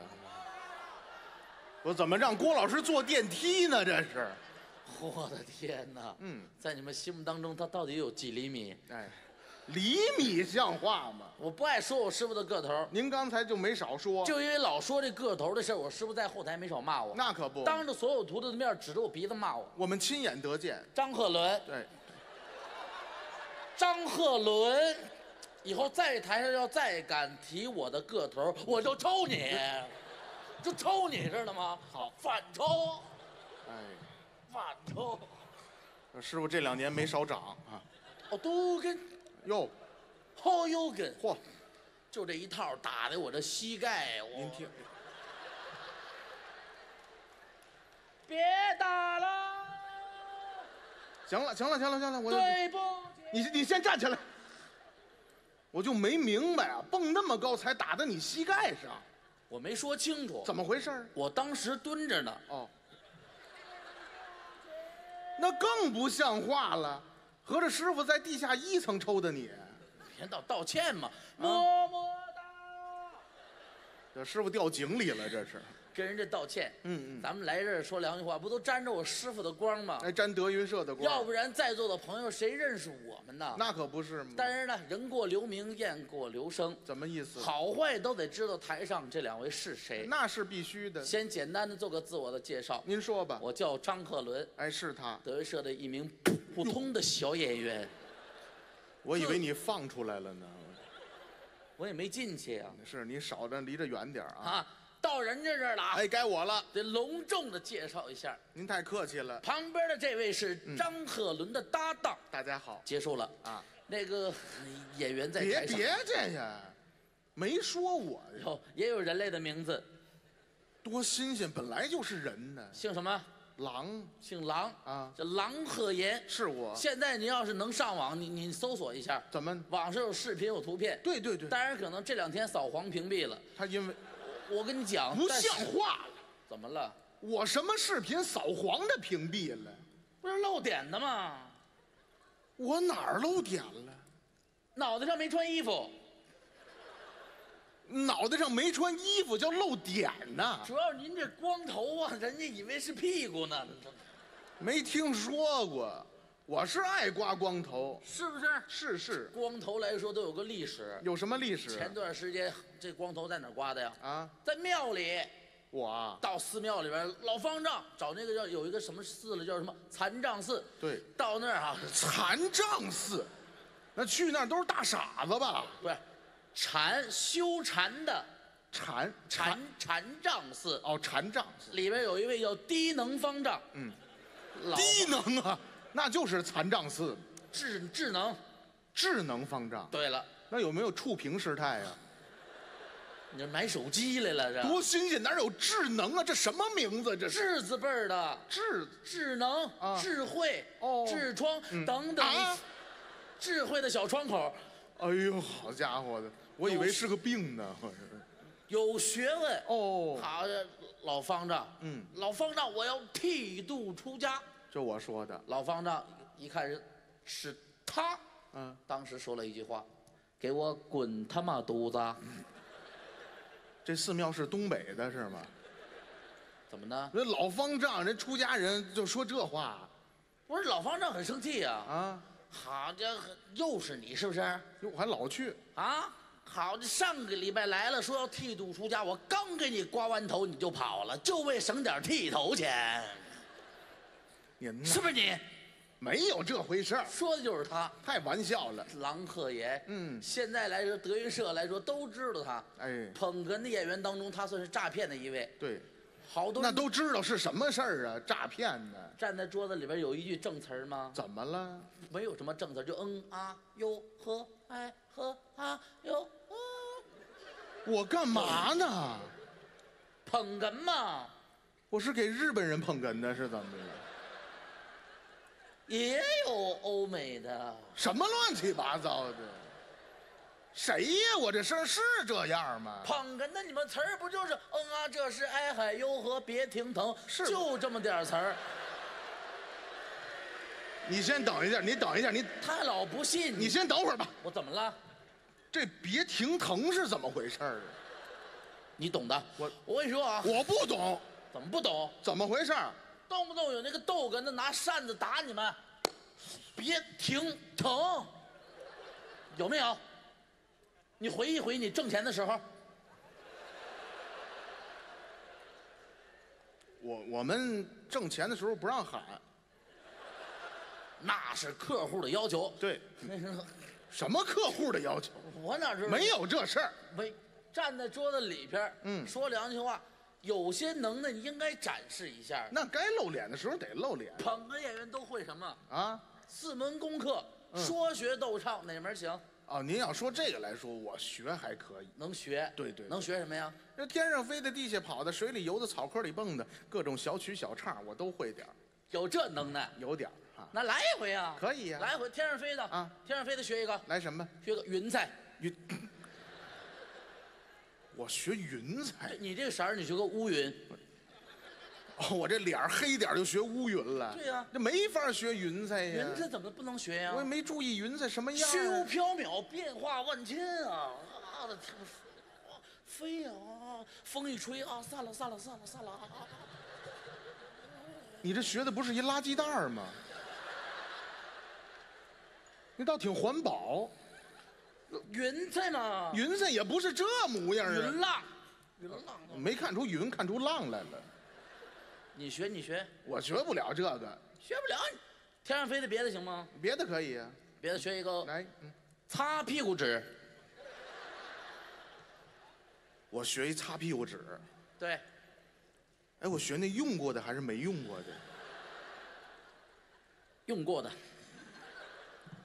我怎么让郭老师坐电梯呢？这是，我的天哪！嗯，在你们心目当中，他到底有几厘米？哎，厘米像话吗？我不爱说我师傅的个头。您刚才就没少说。就因为老说这个头的事儿，我师傅在后台没少骂我。那可不，当着所有徒弟的面指着我鼻子骂我。我们亲眼得见。张鹤伦。对。 张鹤伦，以后在台上要再敢提我的个头，我就抽你，就抽你，知道吗？好，反抽，哎，反抽。师傅这两年没少长啊。哦，都跟哟，好哟跟嚯，就这一套打的我这膝盖，我。您听，别打了。行了，行了，行了，行了，我。对不？ 你先站起来，我就没明白啊，蹦那么高才打到你膝盖上，我没说清楚怎么回事。我当时蹲着呢，哦，那更不像话了，合着师傅在地下1层抽的你，别道歉嘛，么么哒，这师傅掉井里了，这是。 跟人家道歉，嗯嗯，咱们来这儿说两句话，不都沾着我师傅的光吗？哎，沾德云社的光，要不然在座的朋友谁认识我们呢？那可不是嘛。但是呢，人过留名，雁过留声，怎么意思？好坏都得知道台上这两位是谁，那是必须的。先简单的做个自我的介绍，您说吧。我叫张鹤伦，哎，是他，德云社的一名普通的小演员。我以为你放出来了呢，我也没进去啊。是你少着离着远点啊。啊。 到人家这儿了，哎，该我了，得隆重的介绍一下。您太客气了。旁边的这位是张鹤伦的搭档，大家好。结束了啊，那个演员在台上。别这样，没说我哟，也有人类的名字，多新鲜！本来就是人呢。姓什么？郎，姓郎啊，叫郎鹤炎。是我。现在您要是能上网，你搜索一下，怎么？网上有视频有图片。对对对。当然可能这两天扫黄屏蔽了。他因为。 我跟你讲，不像话了！怎么了？我什么视频扫黄的屏蔽了？不是露点的吗？我哪儿露点了？脑袋上没穿衣服。脑袋上没穿衣服叫露点呢？主要您这光头啊，人家以为是屁股呢。没听说过，我是爱刮光头，是不是？是是。光头来说都有个历史，有什么历史？前段时间。 这光头在哪儿刮的呀？啊，在庙里。我啊，到寺庙里边老方丈找那个叫有一个什么寺了，叫什么残障寺。对，到那儿啊，残障寺，那去那儿都是大傻子吧？不是，禅修禅的禅障寺。哦，禅障寺里边有一位叫低能方丈。嗯，低能啊，那就是残障寺。智能方丈。对了，那有没有触屏师太呀？你这买手机来了，这多新鲜！哪有智能啊？这什么名字？这智字辈儿的智能、智慧、痔疮等等，智慧的小窗口。哎呦，好家伙的！我以为是个病呢。有学问哦。好，老方丈，老方丈，我要剃度出家。这我说的。老方丈一看人是他，当时说了一句话：“给我滚他妈犊子！”这寺庙是东北的是吗？怎么呢？那老方丈人出家人就说这话，不是老方丈很生气呀！好家伙，又是你是不是？哟，我还老去啊！好，上个礼拜来了，说要剃度出家，我刚给你刮完头你就跑了，就为省点剃头钱。是不是你？没有这回事儿，说的就是他，太玩笑了。郎鹤炎，现在来说德云社来说都知道他，捧哏的演员当中，他算是诈骗的一位。对，好多人那都知道是什么事儿啊？诈骗呢？站在桌子里边有一句正词儿吗？怎么了？没有什么正词，就啊哟呵哎呵啊哟啊。我干嘛呢？捧哏嘛。我是给日本人捧哏的，是怎么的？也有欧美的，什么乱七八糟的？谁呀？我这声是这样吗？捧哏的你们词儿不就是这是哀海幽河别停腾，是就这么点词儿。你先等一下，你等一下，你他老不信你先等会儿吧。我怎么了？这别停腾是怎么回事啊？你懂的。我跟你说啊，我不懂。怎么不懂？怎么回事？动不动有那个逗哏的拿扇子打你们，别停腾，有没有？你回忆回忆你挣钱的时候。我们挣钱的时候不让喊，那是客户的要求。对，那是什么客户的要求？我哪知道？没有这事儿。没，站在桌子里边，说两句话。有些能耐你应该展示一下，那该露脸的时候得露脸。捧哏演员都会什么啊？四门功课，说学逗唱哪门行？哦，您要说这个来说，我学还可以，能学。对对，能学什么呀？这天上飞的、地下跑的、水里游的、草坑里蹦的，各种小曲小唱我都会点儿。有这能耐？有点儿啊。那来一回啊？可以呀，来一回天上飞的啊，天上飞的学一个。来什么？学个云彩。云。我学云彩，你这个色儿，你学个乌云。哦，我这脸黑点就学乌云了。对呀，这没法学云彩呀。云彩怎么不能学呀？我也没注意云彩什么样。虚无缥缈，变化万千啊！啊的天，飞呀！风一吹啊，散了散了散了散了啊！你这学的不是一垃圾袋吗？你倒挺环保。云彩嘛，云彩也不是这模样啊。云浪，云浪，没看出云，看出浪来了。你学，你学，我学不了这个，学不了。天上飞的别的行吗？别的可以啊，别的学一个。来，擦屁股纸。我学一擦屁股纸。对。哎，我学那用过的还是没用过的？用过的。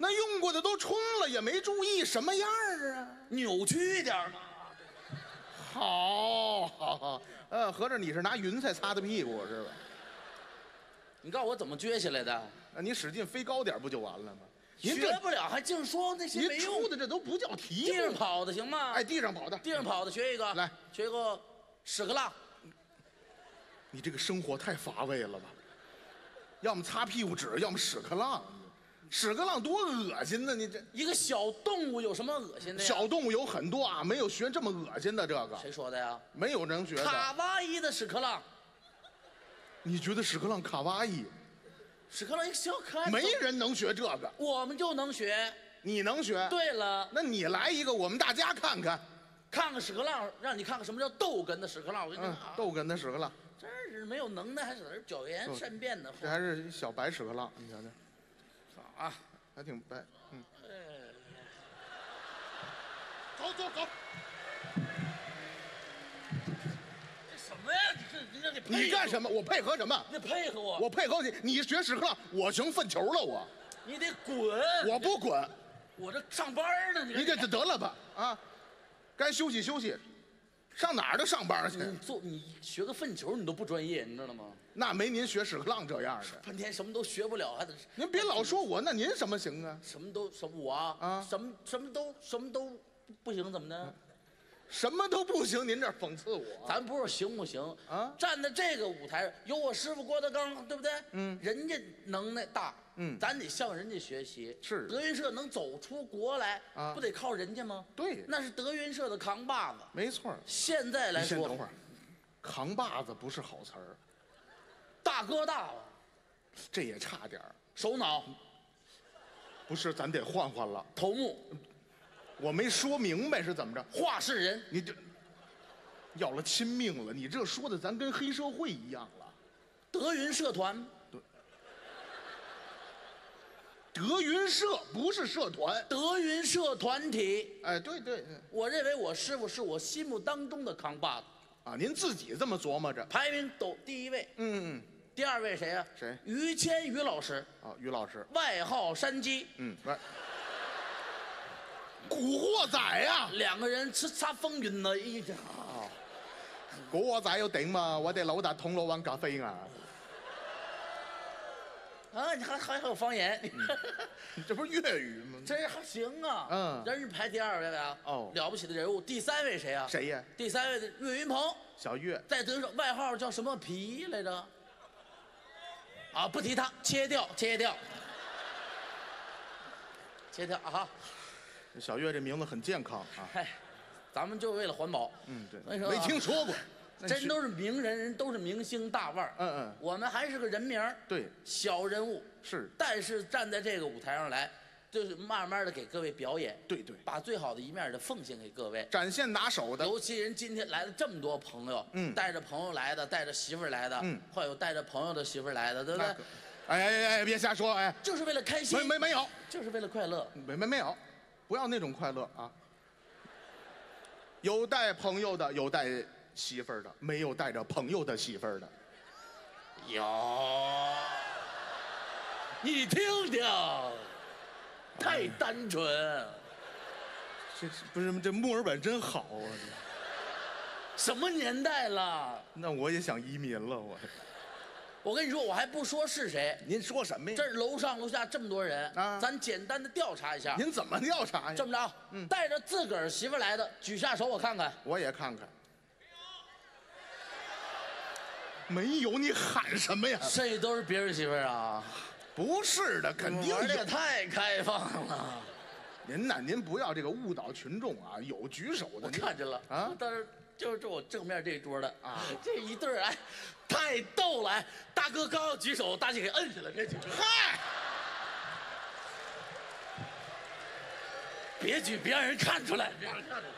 那用过的都冲了，也没注意什么样啊？扭曲一点嘛。好，好，好。合着你是拿云彩擦的屁股是吧？你告诉我怎么撅起来的？你使劲飞高点不就完了吗？您学不了还净说那些没用。您出的这都不叫题目。地上跑的行吗？哎，地上跑的，地上跑的学一个。来，学一个屎壳郎。你这个生活太乏味了吧？要么擦屁股纸，要么屎壳郎。屎壳郎多恶心呢！你这一个小动物有什么恶心的呀？小动物有很多啊，没有学这么恶心的这个。谁说的呀？没有能学的。卡哇伊的屎壳郎。你觉得屎壳郎卡哇伊？屎壳郎一个小可爱。没人能学这个。我们就能学。你能学？对了。那你来一个，我们大家看看，看看屎壳郎，让你看看什么叫逗哏的屎壳郎。我跟你讲，逗哏的屎壳郎，真是没有能耐，还是在这狡言善辩的。这还是小白屎壳郎，你瞧瞧。啊，还挺白，走走走。这什么呀？你干什么？我配合什么？你配合我。我配合你。你学屎壳郎，我行粪球了我。你得滚。我不滚。我这上班呢。你这得了吧？啊，该休息休息。上哪儿都上班去。你学个粪球你都不专业，你知道吗？那没您学屎壳郎这样的，半天什么都学不了，还得您别老说我，那您什么行啊？什么都不行，怎么的？什么都不行，您这讽刺我？咱不是行不行啊？站在这个舞台上，有我师傅郭德纲，对不对？嗯，人家能耐大，嗯，咱得向人家学习。是德云社能走出国来，啊，不得靠人家吗？对，那是德云社的扛把子。没错。现在来说，你先等会儿，扛把子不是好词儿，大哥大了，这也差点儿。首脑，不是，咱得换换了。头目。我没说明白是怎么着，话事人，你这要了亲命了！你这说的咱跟黑社会一样了。德云社团，德云社不是社团，德云社团体。哎，对对，我认为我师傅是我心目当中的扛把子啊！您自己这么琢磨着，排名第一位，嗯，第二位谁呀？谁？于谦于老师啊，于老师，外号山鸡，嗯，来。古惑仔呀，两个人叱咤风云呢。一家古惑仔要頂嘛，我哋老大銅鑼灣咖啡啊。啊，你还有方言，这不是粤语吗？这还行啊。嗯，人是排第二位啊。哦，了不起的人物。第三位谁呀？谁呀？第三位的岳云鹏，小岳，在德云社外号叫什么皮来着？啊，不提他，切掉啊！小岳这名字很健康啊！哎，咱们就为了环保。嗯，对，没听说过，真都是名人，人都是明星大腕儿。嗯嗯，我们还是个人名儿，对，小人物是。但是站在这个舞台上来，就是慢慢的给各位表演。对对，把最好的一面的奉献给各位，展现拿手的。尤其人今天来了这么多朋友，嗯，带着朋友来的，带着媳妇儿来的，嗯，还有带着朋友的媳妇儿来的，对不对？哎，别瞎说，哎，就是为了开心。没有，就是为了快乐。没有。不要那种快乐啊！有带朋友的，有带媳妇儿的，没有带着朋友的媳妇儿的。有，你听听，太单纯。这不是这墨尔本真好啊！什么年代了？那我也想移民了，我。我跟你说，我还不说是谁。您说什么呀？这楼上楼下这么多人啊，咱简单的调查一下。您怎么调查呀？这么着，嗯，带着自个儿媳妇来的，举下手，我看看。我也看看。没有，你喊什么呀？这都是别人媳妇啊？不是的，肯定。这也太开放了。您呐，您不要这个误导群众啊！有举手的，我看见了啊，但是。就是我正面这一桌的啊，这一对儿哎，太逗了！大哥刚要举手，大姐给摁去了，别举了！嗨，别举，别让人看出来，别让人看出来。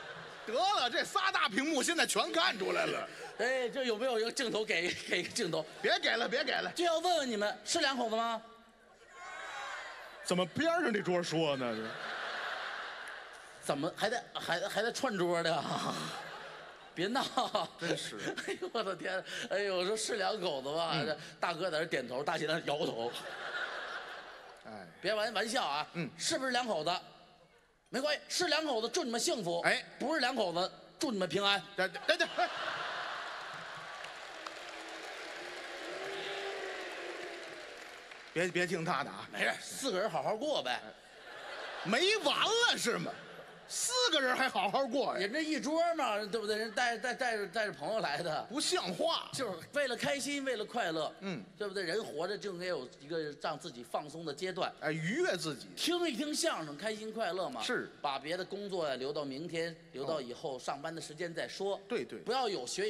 得了，这仨大屏幕现在全看出来了。哎，这有没有一个镜头给个镜头？别给了！就要问问你们，是两口子吗？怎么边上这桌说呢？怎么还在串桌的啊？别闹！真是！哎呦我的天！哎呦，我说是两口子吧？嗯、大哥在这点头，大姐在这摇头。哎，别玩笑啊！嗯，是不是两口子？没关系，是两口子，祝你们幸福。哎，不是两口子，祝你们平安。对。别听他的啊！没事，四个人好好过呗。没完了是吗？四个人还好好过呀，人这一桌嘛，对不对？人带着朋友来的，不像话，就是为了开心，为了快乐，嗯，对不对？人活着就应该有一个让自己放松的阶段，哎，愉悦自己，听一听相声，开心快乐嘛。是，把别的工作呀留到明天，留到以后上班的时间再说。对，不要有些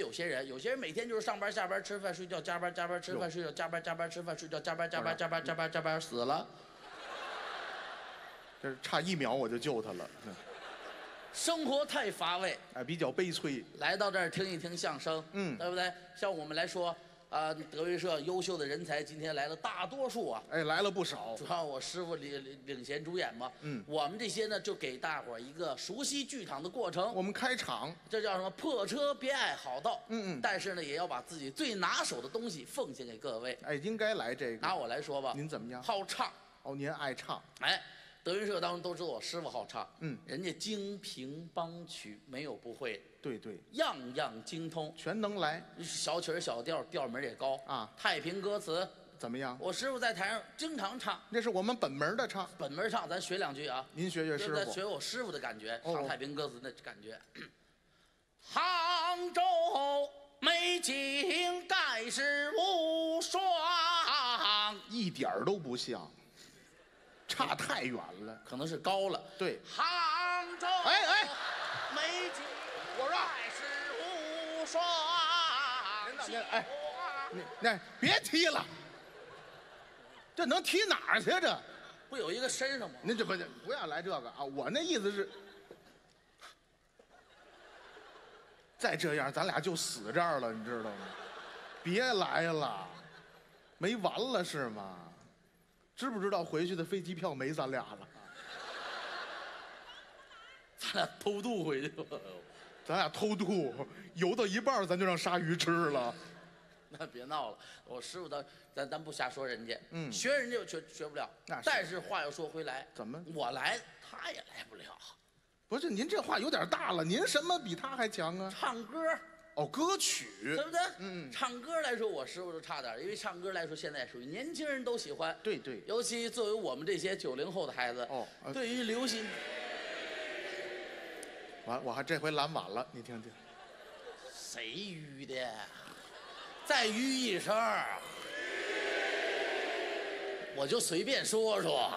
人每天就是上班下班吃饭睡觉加班吃饭睡觉加班吃饭睡觉加班死了，就是差1秒我就救他了。生活太乏味，哎，比较悲催。来到这儿听一听相声，嗯，对不对？像我们来说，啊，德云社优秀的人才今天来了，大多数啊，哎，来了不少。主要我师傅领衔主演嘛，嗯，我们这些呢就给大伙儿一个熟悉剧场的过程。我们开场，这叫什么？破车别爱好道，嗯嗯。但是呢，也要把自己最拿手的东西奉献给各位。哎，应该来这个。拿我来说吧，您怎么样？好唱。哦，您爱唱。哎。德云社当时都知道我师傅好唱，嗯，人家京评梆曲没有不会的，对对，样样精通，全能来。小曲小调，调门也高啊。太平歌词怎么样？我师傅在台上经常唱，那是我们本门的唱，本门唱，咱学两句啊。您学学师傅，学我师傅的感觉，唱太平歌词那感觉。杭州美景盖世无双，一点儿都不像。 差太远了，可能是高了。对，杭州美景，我说盖世无双。哎，那别踢了，这能踢哪儿去？这不有一个身上吗？您这不要来这个啊！我那意思是，再这样咱俩就死这儿了，你知道吗？别来了，没完了是吗？ 知不知道回去的飞机票没咱俩了？咱俩偷渡回去吧。咱俩偷渡，游到一半咱就让鲨鱼吃了。那别闹了，我师傅的，咱不瞎说人家，嗯，学人家又学不了。但是话又说回来，怎么我来他也来不了？不是您这话有点大了，您什么比他还强啊？唱歌。 哦，歌曲对不对？嗯，唱歌来说，我师傅就差点，因为唱歌来说，现在属于年轻人都喜欢。对对，尤其作为我们这些90后的孩子，哦，对于流行，完，我还这回拦晚了，你听听，谁淤的？再淤一声，我就随便说说。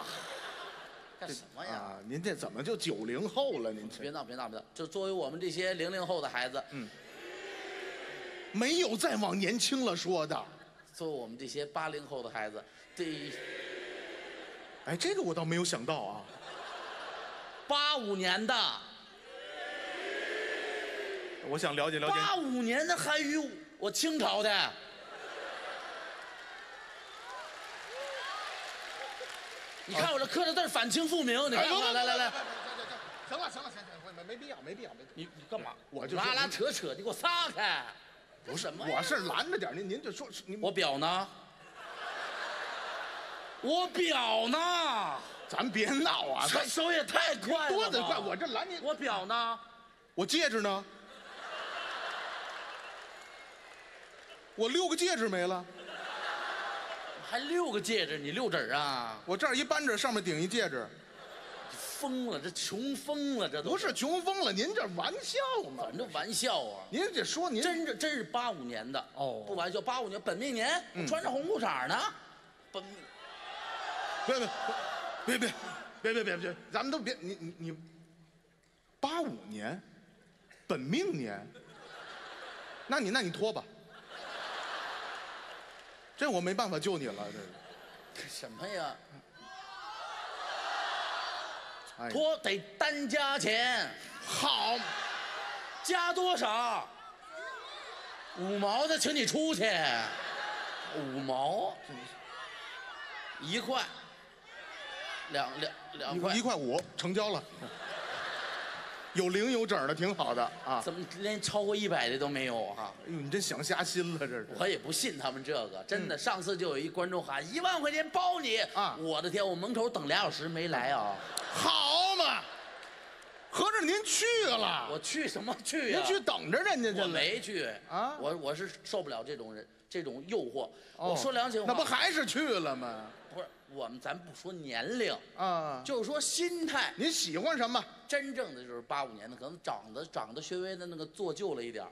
干什么呀？啊，您这怎么就90后了？您别闹，别闹，别闹！就作为我们这些00后的孩子，嗯，没有再往年轻了说的。作为我们这些80后的孩子，这，哎，这个我倒没有想到啊。85年的，我想了解了解。85年的韩愈，我清朝的。 你看我这刻的字反清复明，你看我来来来，行了行了行行，没必要没必要没必要。你干嘛？我就拉拉扯扯，你给我撒开！不是，我是拦着点您就说我表呢？我表呢？咱别闹啊！这手也太快了，多得快！我这拦您，我表呢？我戒指呢？我6个戒指没了。 还6个戒指，你6指啊？我这儿一扳指，上面顶一戒指。疯了，这穷疯了，这都不是穷疯了，您这玩笑嘛？反正玩笑啊！您这说您真是85年的哦，不玩笑，85年本命年，穿着红裤衩呢。本，别，咱们都别你，85年，本命年，那你拖吧。 这我没办法救你了，这是什么呀？拖得单加钱，好，加多少？5毛的，请你出去。5毛，1块，两块，1块5，成交了。有零有整的，挺好的啊！怎么连超过100的都没有啊？哎呦，你真想瞎心了，这是！我也不信他们这个，真的。上次就有一观众喊1万块钱包你啊！我的天，我门口等2小时没来啊！好嘛，合着您去了？我去什么去呀？您去等着人家去了？我没去啊！我是受不了这种人这种诱惑。我说良心话，那不还是去了吗？不是。 我们咱不说年龄啊，就是说心态。您喜欢什么？真正的就是85年的，可能长得稍微的那个做旧了一点，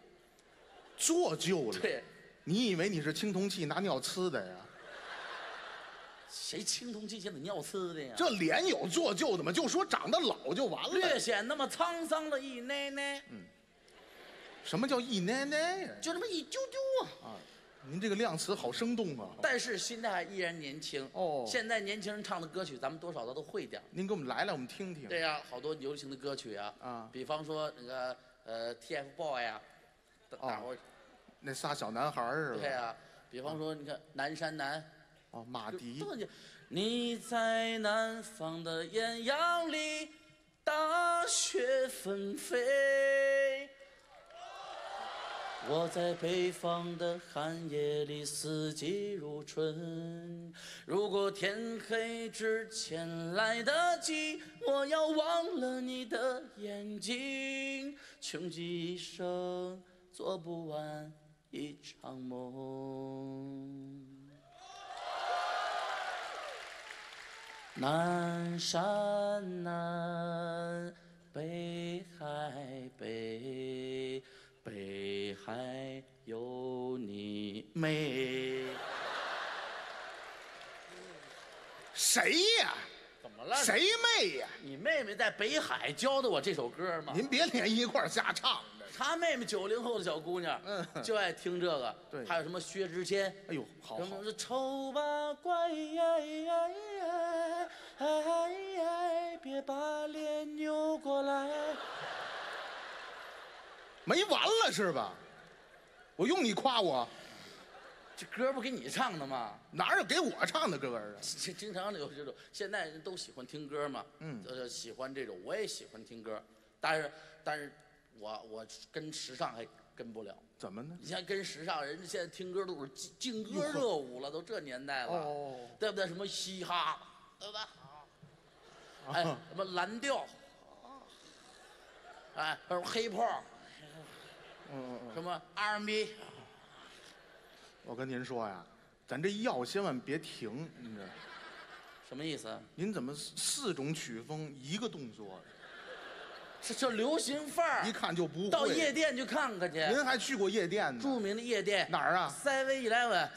做旧了。对，你以为你是青铜器拿尿呲的呀？谁青铜器现在尿呲的呀？这脸有做旧的吗？就说长得老就完了，略显那么沧桑了一奶奶。嗯，什么叫一奶奶呀？就那么一丢丢啊。 您这个量词好生动啊！但是心态依然年轻哦。现在年轻人唱的歌曲，咱们多少都会点。您给我们来来，我们听听。对呀，好多流行的歌曲啊，啊，比方说那个TFBOYS 呀，大伙那仨小男孩是吧？对呀，比方说你看南山南，哦，马迪。你在南方的艳阳里，大雪纷飞。我在北方的寒夜里，四季如春。如果天黑之前来得及，我要忘了你的眼睛。穷极一生，做不完一场梦。南山南，北海北。 北海有你妹，谁呀？怎么了？谁妹呀？你妹妹在北海教的我这首歌吗？您别连一块瞎唱的。她妹妹90后的小姑娘，就爱听这个。对，还有什么薛之谦？哎呦，好。什么是丑八怪呀呀呀！哎呀，别把脸扭过来。 没完了是吧？我用你夸我，这歌不给你唱的吗？哪有给我唱的歌啊？这经常有这种，现在人都喜欢听歌嘛，喜欢这种，我也喜欢听歌，但是我跟时尚还跟不了。怎么呢？你像跟时尚，人家现在听歌都是劲歌热舞了，都这年代了，对不对？什么嘻哈，对吧？哎，什么蓝调，哎，什么黑炮。 什么 R&B？ 我跟您说呀，咱这药千万别停，您这什么意思？您怎么4种曲风一个动作？这流行范儿，一看就不会。到夜店去看看去。您还去过夜店呢？著名的夜店哪儿啊 ？7-Eleven。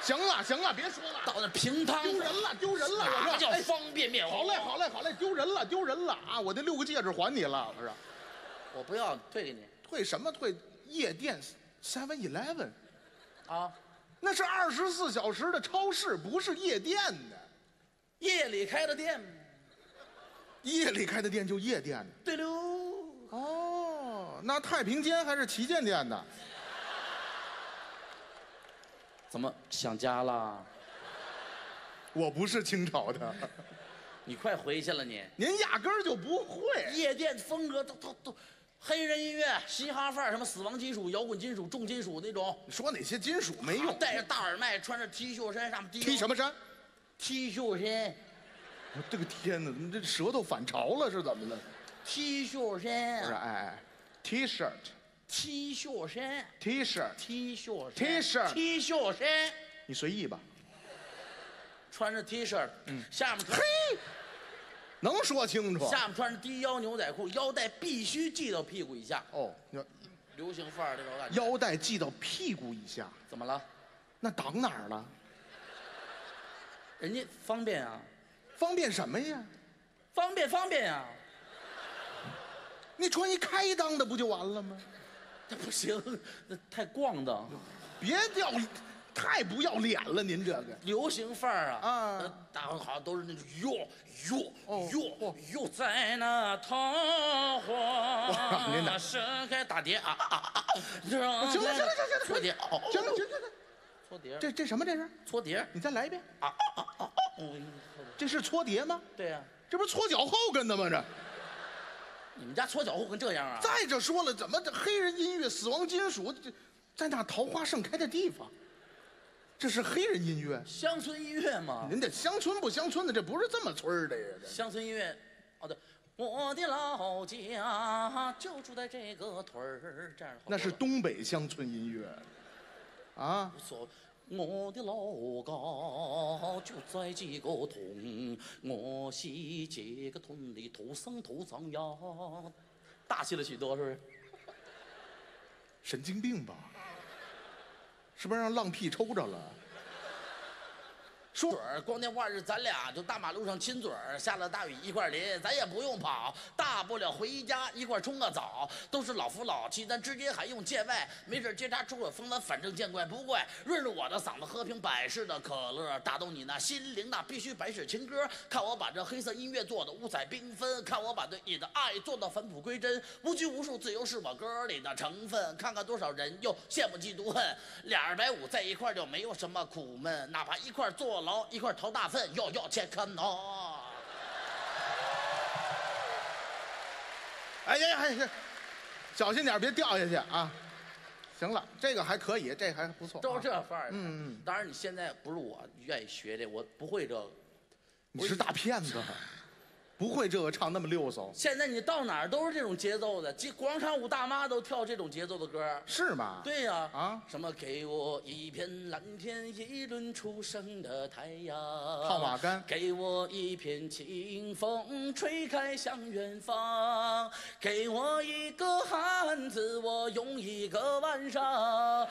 行了行了，别说了。到那平摊丢人了，丢人了！那叫方便面。好嘞好嘞好嘞，丢人了丢人了啊！我那6个戒指还你了，不是？我不要，退给你。 退什么退？夜店 7-Eleven 啊，那是24小时的超市，不是夜店的。夜里开的店，夜里开的店就夜店。对喽。哦，那太平间还是旗舰店的。怎么想家了？我不是清朝的。你快回去了你。您压根儿就不会。夜店风格都。 黑人音乐、嘻哈范儿，什么死亡金属、摇滚金属、重金属那种。你说哪些金属没用？戴着大耳麦，穿着 T 恤衫，上面 T 什么衫 ？T 恤衫。我这个天哪，你这舌头反潮了是怎么的 ？T 恤衫。不是，哎 ，T 恤。T 恤衫。T 恤。T 恤。T 恤。T 恤衫。你随意吧。穿着 T 恤，下面。嘿。 能说清楚。下面穿着低腰牛仔裤，腰带必须系到屁股以下。哦，流行范儿这种感觉。腰带系到屁股以下，怎么了？那挡哪儿了？人家方便啊。方便什么呀？方便呀。你穿一开裆的不就完了吗？那不行，那太逛荡。别掉。 太不要脸了，您这个流行范儿啊！啊，大伙好像都是那种哟，在那桃花盛开打碟啊啊啊！行了行了行了行了，搓碟，行了行了行了，搓碟。这什么这是？搓碟。你再来一遍啊啊啊啊！这是搓碟吗？对呀，这不是搓脚后跟的吗？这。 你们家搓脚后跟这样啊？再者说了，怎么这黑人音乐、死亡金属，在那桃花盛开的地方？ 这是黑人音乐，乡村音乐嘛？您这乡村不乡村的，这不是这么村儿的呀。乡村音乐，哦对，我的老家就住在这个屯儿，这样。那是东北乡村音乐，啊。无所谓。我的老家就在这个屯，我是这个屯里土生土长呀，大气了许多，是不是？神经病吧？ 是不是让浪屁抽着了？说嘴儿，光天化日，咱俩就大马路上亲嘴儿，下了大雨一块淋，咱也不用跑，大不了回家一块冲个澡。都是老夫老妻，咱之间还用见外？没事接茬出口风，咱反正见怪不怪。润润我的嗓子，喝瓶百事的可乐，打动你那心灵，那必须百首情歌。看我把这黑色音乐做的五彩缤纷，看我把对你的爱做到返璞归真。无拘无束，自由是我歌里的成分。看看多少人又羡慕嫉妒恨，250在一块就没有什么苦闷，哪怕一块坐。 牢一块掏大粪，要钱看喏！哎呀呀，小心点，别掉下去啊！行了，这个还可以，这还不错，都是这范儿。嗯，当然你现在不是我愿意学这，我不会这个。你是大骗子，不会这个唱那么溜手。现在你到哪儿都是这种节奏的，广场舞大妈都跳这种节奏的歌。是吗？对呀。啊，什么给我一片蓝天，一轮初升的太阳。套马杆。给我一片清风，吹开向远方。给我一个汉子，我用一个晚上。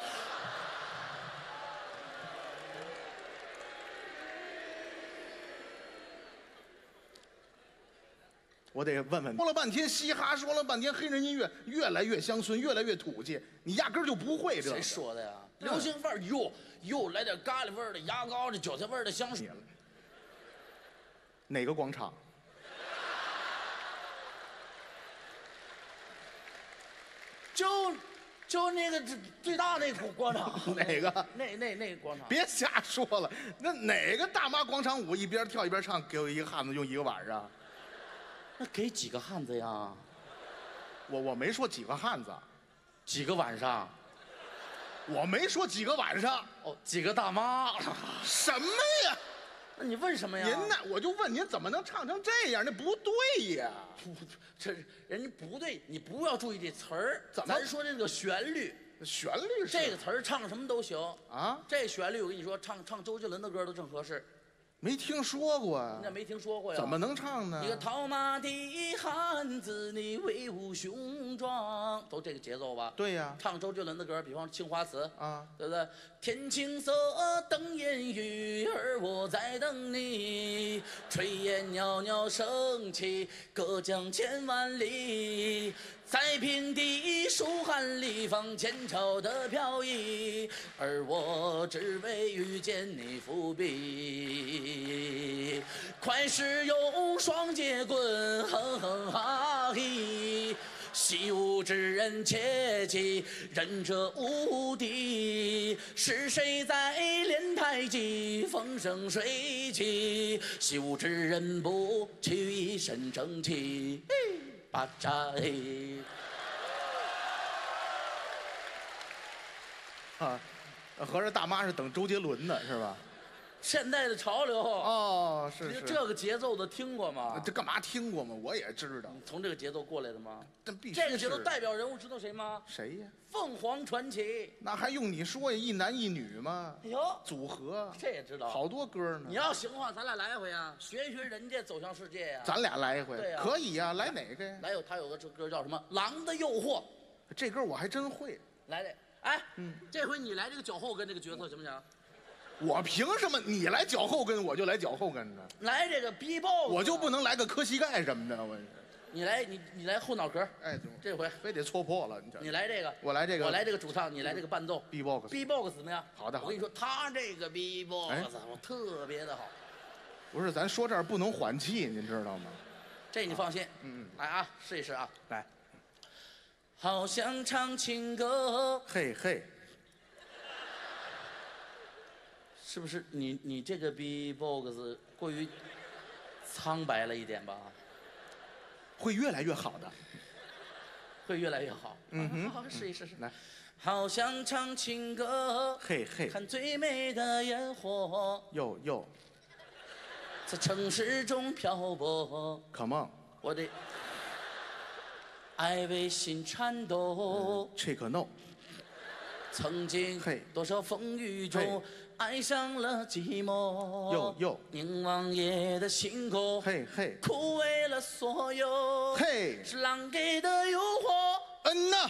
我得问问，说了半天嘻哈，说了半天黑人音乐，越来越乡村，越来越土气，你压根儿就不会这。谁说的呀？流行味儿，又来点咖喱味儿的牙膏，这韭菜味儿的香水。哪个广场？就那个最大那广场。哪个？那个广场。别瞎说了，那哪个大妈广场舞一边跳一边唱，给我一个汉子用一个晚上？ 那给几个汉子呀？我没说几个汉子，几个晚上，我没说几个晚上。哦，几个大妈？什么呀？那你问什么呀？您呢？我就问您怎么能唱成这样？那不对呀！这人家不对，你不要注意这词儿。怎么？咱说这个旋律。旋律是？这个词儿唱什么都行啊。这旋律我跟你说，唱周杰伦的歌都正合适。 没听说过呀、啊！那没听说过呀？怎么能唱呢？一个套马的汉子，你威武雄壮，都这个节奏吧？对呀、啊。唱周杰伦的歌，比方《青花瓷》啊，对不对？天青色，等烟雨，而我在等你。炊烟袅袅升起，隔江千万里。在平地，书汉里，放前朝的飘逸。而我只为遇见你伏笔。 快使用双截棍，哼哼哈嘿！习武之人切记，忍者无敌。是谁在练太极，风生水起？习武之人不屈，一身正气。巴扎嘿！啊，合着大妈是等周杰伦呢，是吧？ 现代的潮流哦，是这个节奏的听过吗？这干嘛听过吗？我也知道。你从这个节奏过来的吗？这必须。这个节奏代表人物知道谁吗？谁呀？凤凰传奇。那还用你说呀？一男一女吗？哎呦，组合。这也知道。好多歌呢。你要行的话，咱俩来一回呀，学一学人家走向世界呀。咱俩来一回。对呀。可以呀，来哪个呀？来有个这歌叫什么？《狼的诱惑》。这歌我还真会。来这，哎，这回你来这个脚后跟这个角色行不行？ 我凭什么你来脚后跟我就来脚后跟呢？来这个 B-box， 我就不能来个磕膝盖什么的？我，你来你来后脑壳，哎，这回非得戳破了你。你来这个，我来这个，我来这个主唱，你来这个伴奏 B-box 怎么样？好的，我跟你说，他这个 B-box 我特别的好。不是，咱说这儿不能缓气，您知道吗？这你放心，来啊，试一试啊，来。好想唱情歌，嘿嘿。 是不是你这个 B-box 过于苍白了一点吧？会越来越好的，会越来越好。嗯，好，试一试，来。好想唱情歌，嘿嘿，看最美的烟火，哟，在城市中漂泊。Come on， 我的爱为心颤抖。Check no， 曾经多少风雨中。 爱上了寂寞，凝望夜的星空，嘿嘿，枯萎了所有，嘿，是狼给的诱惑，嗯呐，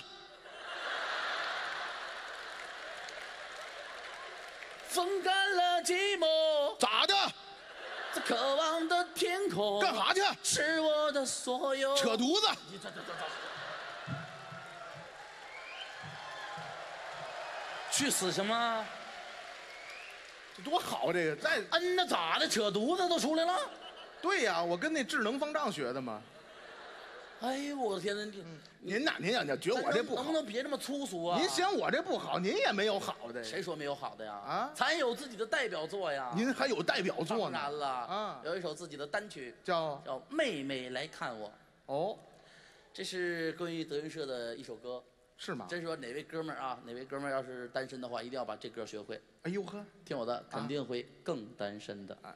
风干了寂寞，咋的？这渴望的天空，干啥去？是我的所有，扯犊子！你走。 去死行吗？ 这多好，这个再摁那咋的？扯犊子都出来了。对呀，我跟那智能方丈学的嘛。哎呦，我的天哪！您觉得我这不好？能不能别这么粗俗啊？您嫌我这不好，您也没有好的。谁说没有好的呀？啊，咱有自己的代表作呀。您还有代表作呢？当然了，啊，有一首自己的单曲，叫《妹妹来看我》。哦，这是关于德云社的一首歌。是吗？真说哪位哥们儿啊，哪位哥们儿要是单身的话，一定要把这歌学会。哎呦呵，听我的，肯定会更单身的。啊、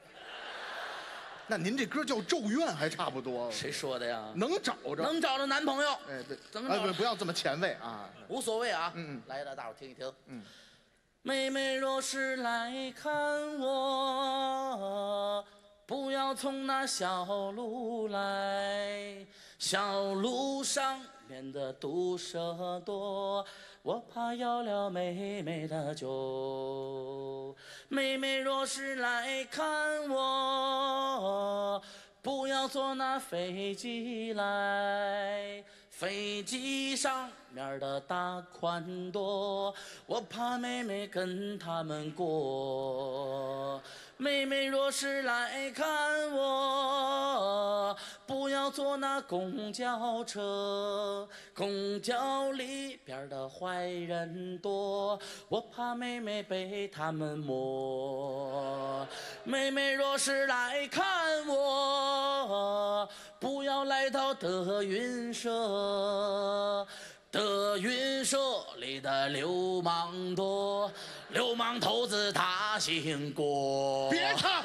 那您这歌叫《咒怨》还差不多。谁说的呀？能找着，能找着男朋友。哎，对，怎么找？不要这么前卫啊，无所谓啊。嗯，来了，大伙儿听一听。嗯。 妹妹若是来看我，不要从那小路来，小路上面的毒蛇多，我怕要了妹妹的酒。妹妹若是来看我，不要坐那飞机来。 飞机上面的大款多，我怕妹妹跟他们过。妹妹若是来看我，不要坐那公交车，公交里边的坏人多，我怕妹妹被他们摸。妹妹若是来看我。 不要来到德云社，德云社里的流氓多，流氓头子他姓郭。别唱。